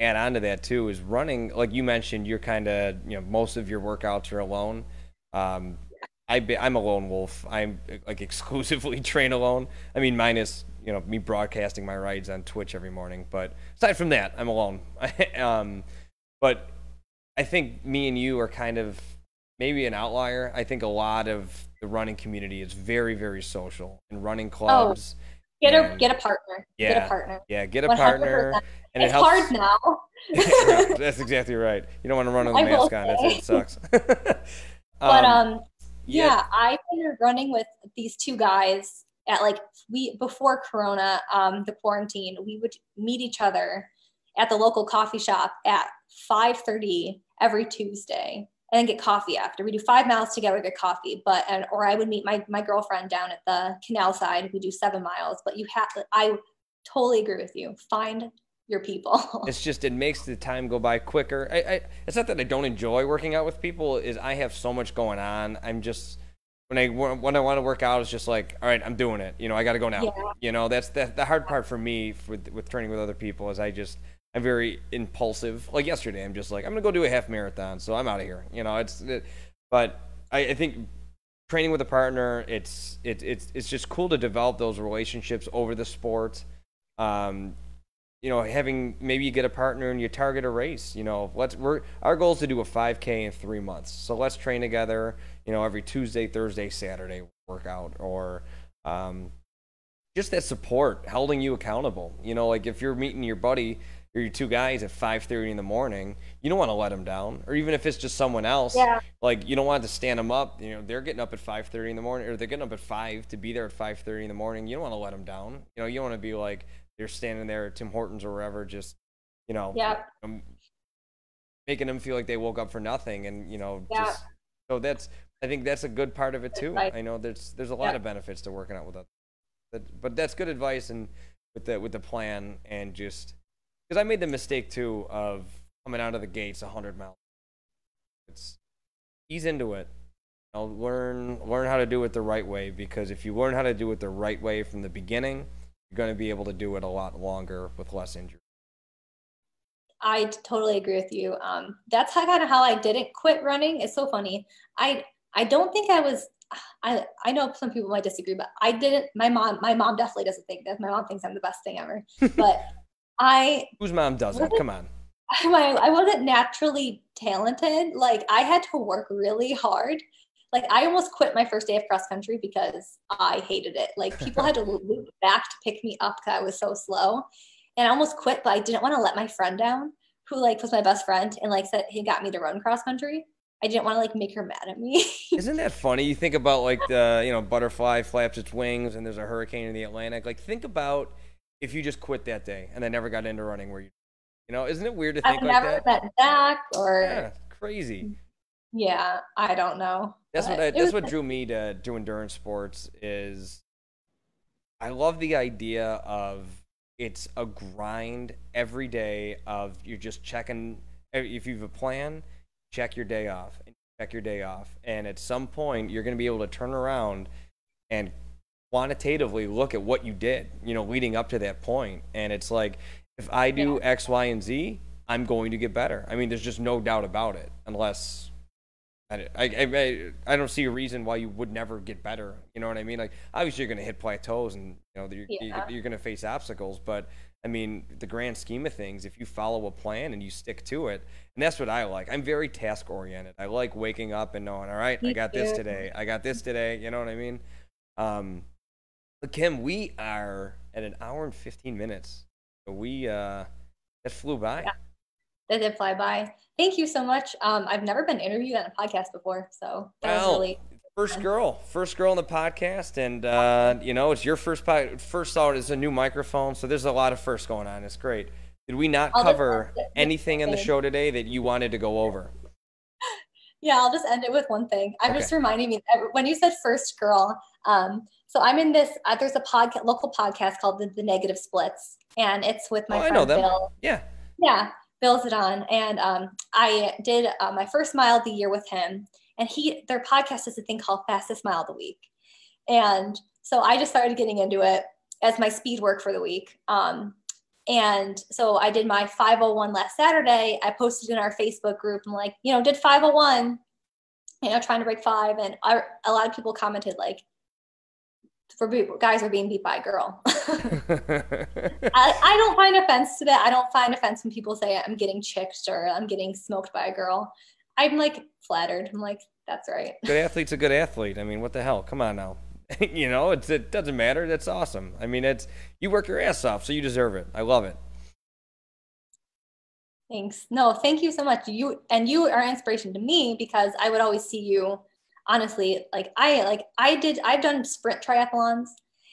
add on to that too is running. Like you mentioned, you're kind of, you know, most of your workouts are alone. Um, I be, I'm a lone wolf. I'm like exclusively train alone. I mean, minus, you know, me broadcasting my rides on Twitch every morning. But aside from that, I'm alone. um, but I think me and you are kind of maybe an outlier. I think a lot of the running community is very, very social, and running clubs. Oh, get a and, get a partner. Yeah, get a partner. Yeah, get a one hundred percent. Partner. And it's it helps. Hard now. Yeah, that's exactly right. You don't want to run with the mask on. That's, it sucks. But um. um Yeah. yeah, I've been running with these two guys at like we before Corona, um, the quarantine, we would meet each other at the local coffee shop at five thirty every Tuesday and then get coffee after. We do five miles together, get coffee, but, and, or I would meet my, my girlfriend down at the canal side. We do seven miles, but you have to, I totally agree with you. Find your people. It's just, it makes the time go by quicker. I, I, it's not that I don't enjoy working out with people, is I have so much going on. I'm just, when I, when I want to work out, it's just like, all right, I'm doing it. You know, I got to go now. Yeah. You know, that's the, the hard part for me with, with training with other people is I just, I'm very impulsive. Like yesterday, I'm just like, I'm going to go do a half marathon. So I'm out of here. You know, it's, it, but I, I think training with a partner, it's, it, it's, it's just cool to develop those relationships over the sport. Um, you know, having, maybe you get a partner and you target a race, you know, let's, we're, our goal is to do a five K in three months. So let's train together, you know, every Tuesday, Thursday, Saturday workout, or, um, just that support, holding you accountable. You know, like if you're meeting your buddy, or your two guys at five thirty in the morning, you don't want to let them down. Or even if it's just someone else, yeah. like you don't want to stand them up. You know, they're getting up at five thirty in the morning, or they're getting up at five to be there at five thirty in the morning. You don't want to let them down. You know, you don't want to be like, they're standing there at Tim Hortons or wherever, just, you know, yeah. making them feel like they woke up for nothing. And, you know, yeah. just, so that's, I think that's a good part of it too. I know there's, there's a lot yeah. of benefits to working out with us, but, but that's good advice. And with the, with the plan and just, because I made the mistake, too, of coming out of the gates one hundred miles. It's ease into it. You know, learn, learn how to do it the right way, because if you learn how to do it the right way from the beginning, you're going to be able to do it a lot longer with less injury. I totally agree with you. Um, that's how, kind of how I didn't quit running. It's so funny. I, I don't think I was... I, I know some people might disagree, but I didn't... My mom, my mom definitely doesn't think that. My mom thinks I'm the best thing ever. But... I whose mom doesn't? Come on. I, I wasn't naturally talented. Like I had to work really hard. Like I almost quit my first day of cross country because I hated it. Like people had to loop back to pick me up because I was so slow, and I almost quit. But I didn't want to let my friend down, who like was my best friend and like said he got me to run cross country. I didn't want to like make her mad at me. Isn't that funny? You think about like the you know butterfly flaps its wings and there's a hurricane in the Atlantic. Like think about. If you just quit that day and I never got into running, where you, you know, isn't it weird to think I've like that? I've never met Zach or yeah, crazy. Yeah, I don't know. That's what I, that's was... what drew me to do endurance sports is. I love the idea of it's a grind every day of you're just checking. If you have a plan, check your day off and check your day off, and at some point you're going to be able to turn around and quantitatively look at what you did, you know, leading up to that point. And it's like, if I do yeah. X, Y, and Z, I'm going to get better. I mean, there's just no doubt about it, unless I, I, I, I don't see a reason why you would never get better. You know what I mean? Like, obviously you're going to hit plateaus and, you know, you're, yeah. you're, you're going to face obstacles, but I mean, the grand scheme of things, if you follow a plan and you stick to it, and that's what I like. I'm very task oriented. I like waking up and knowing, all right, Me I got too. this today. I got this today. You know what I mean? Um, But Kim, we are at an hour and fifteen minutes. We uh, that flew by. Yeah, that did fly by. Thank you so much. Um, I've never been interviewed on a podcast before, so that well, was really first fun. girl, first girl on the podcast, and uh, you know it's your first pod, first thought is a new microphone, so there's a lot of firsts going on. It's great. Did we not I'll cover anything in the show today that you wanted to go over? Yeah, I'll just end it with one thing. I'm okay. just reminding me when you said first girl. Um, so I'm in this, uh, there's a podcast, local podcast called the, the Negative Splits, and it's with my oh, friend I know them. Bill. Yeah. Yeah. Bill's it on. And, um, I did uh, my first mile of the year with him, and he, their podcast is a thing called Fastest Mile of the Week. And so I just started getting into it as my speed work for the week. Um, and so I did my five oh one last Saturday. I posted in our Facebook group and like, you know, did five oh one, you know, trying to break five. And I, a lot of people commented like, for guys are being beat by a girl. I, I don't find offense to that. I don't find offense when people say I'm getting chicked or I'm getting smoked by a girl. I'm like flattered. I'm like, that's right. Good athlete's a good athlete. I mean, what the hell? Come on now. You know, it's, it doesn't matter. That's awesome. I mean, it's, you work your ass off, so you deserve it. I love it. Thanks. No, thank you so much. You, and you are an inspiration to me because I would always see you. Honestly, like I, like I did, I've done sprint triathlons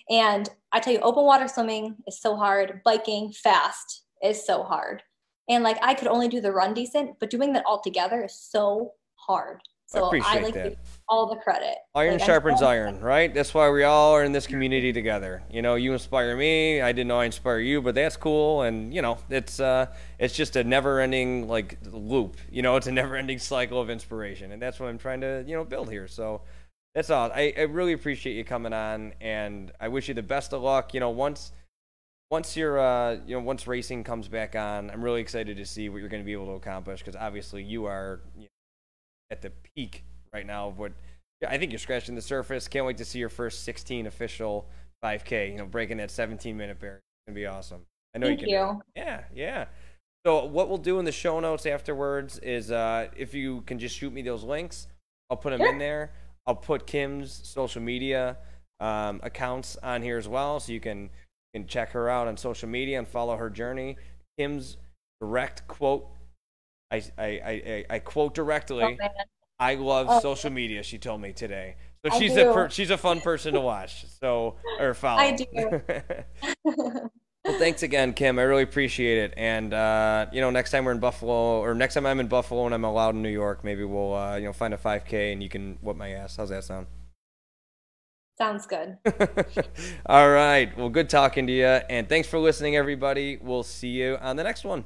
And I tell you, open water swimming is so hard. Biking fast is so hard. And like, I could only do the run decent, but doing that all together is so hard. So I, appreciate I like that. Give all the credit. Iron like, sharpens so iron, right? That's why we all are in this community together. You know, you inspire me. I didn't know I inspire you, but that's cool. And you know, it's uh, it's just a never-ending like loop. You know, it's a never-ending cycle of inspiration, and that's what I'm trying to you know build here. So that's all. I, I really appreciate you coming on, and I wish you the best of luck. You know, once once you're uh, you know once racing comes back on, I'm really excited to see what you're going to be able to accomplish because obviously you are. You know, at the peak right now of what I think you're scratching the surface. Can't wait to see your first sixteen official five K, you know, breaking that seventeen minute barrier. It's gonna be awesome. I know Thank you can you. Yeah, yeah. So what we'll do in the show notes afterwards is uh if you can just shoot me those links, I'll put them sure. in there. I'll put Kim's social media um accounts on here as well. So you can you can check her out on social media and follow her journey. Kim's direct quote I, I, I, I quote directly, oh, I love oh, social media, she told me today. So she's a, per, she's a fun person to watch, so, or follow. I do. Well, thanks again, Kim. I really appreciate it. And, uh, you know, next time we're in Buffalo, or next time I'm in Buffalo and I'm allowed in New York, maybe we'll, uh, you know, find a five K and you can whip my ass. How's that sound? Sounds good. All right. Well, good talking to you. And thanks for listening, everybody. We'll see you on the next one.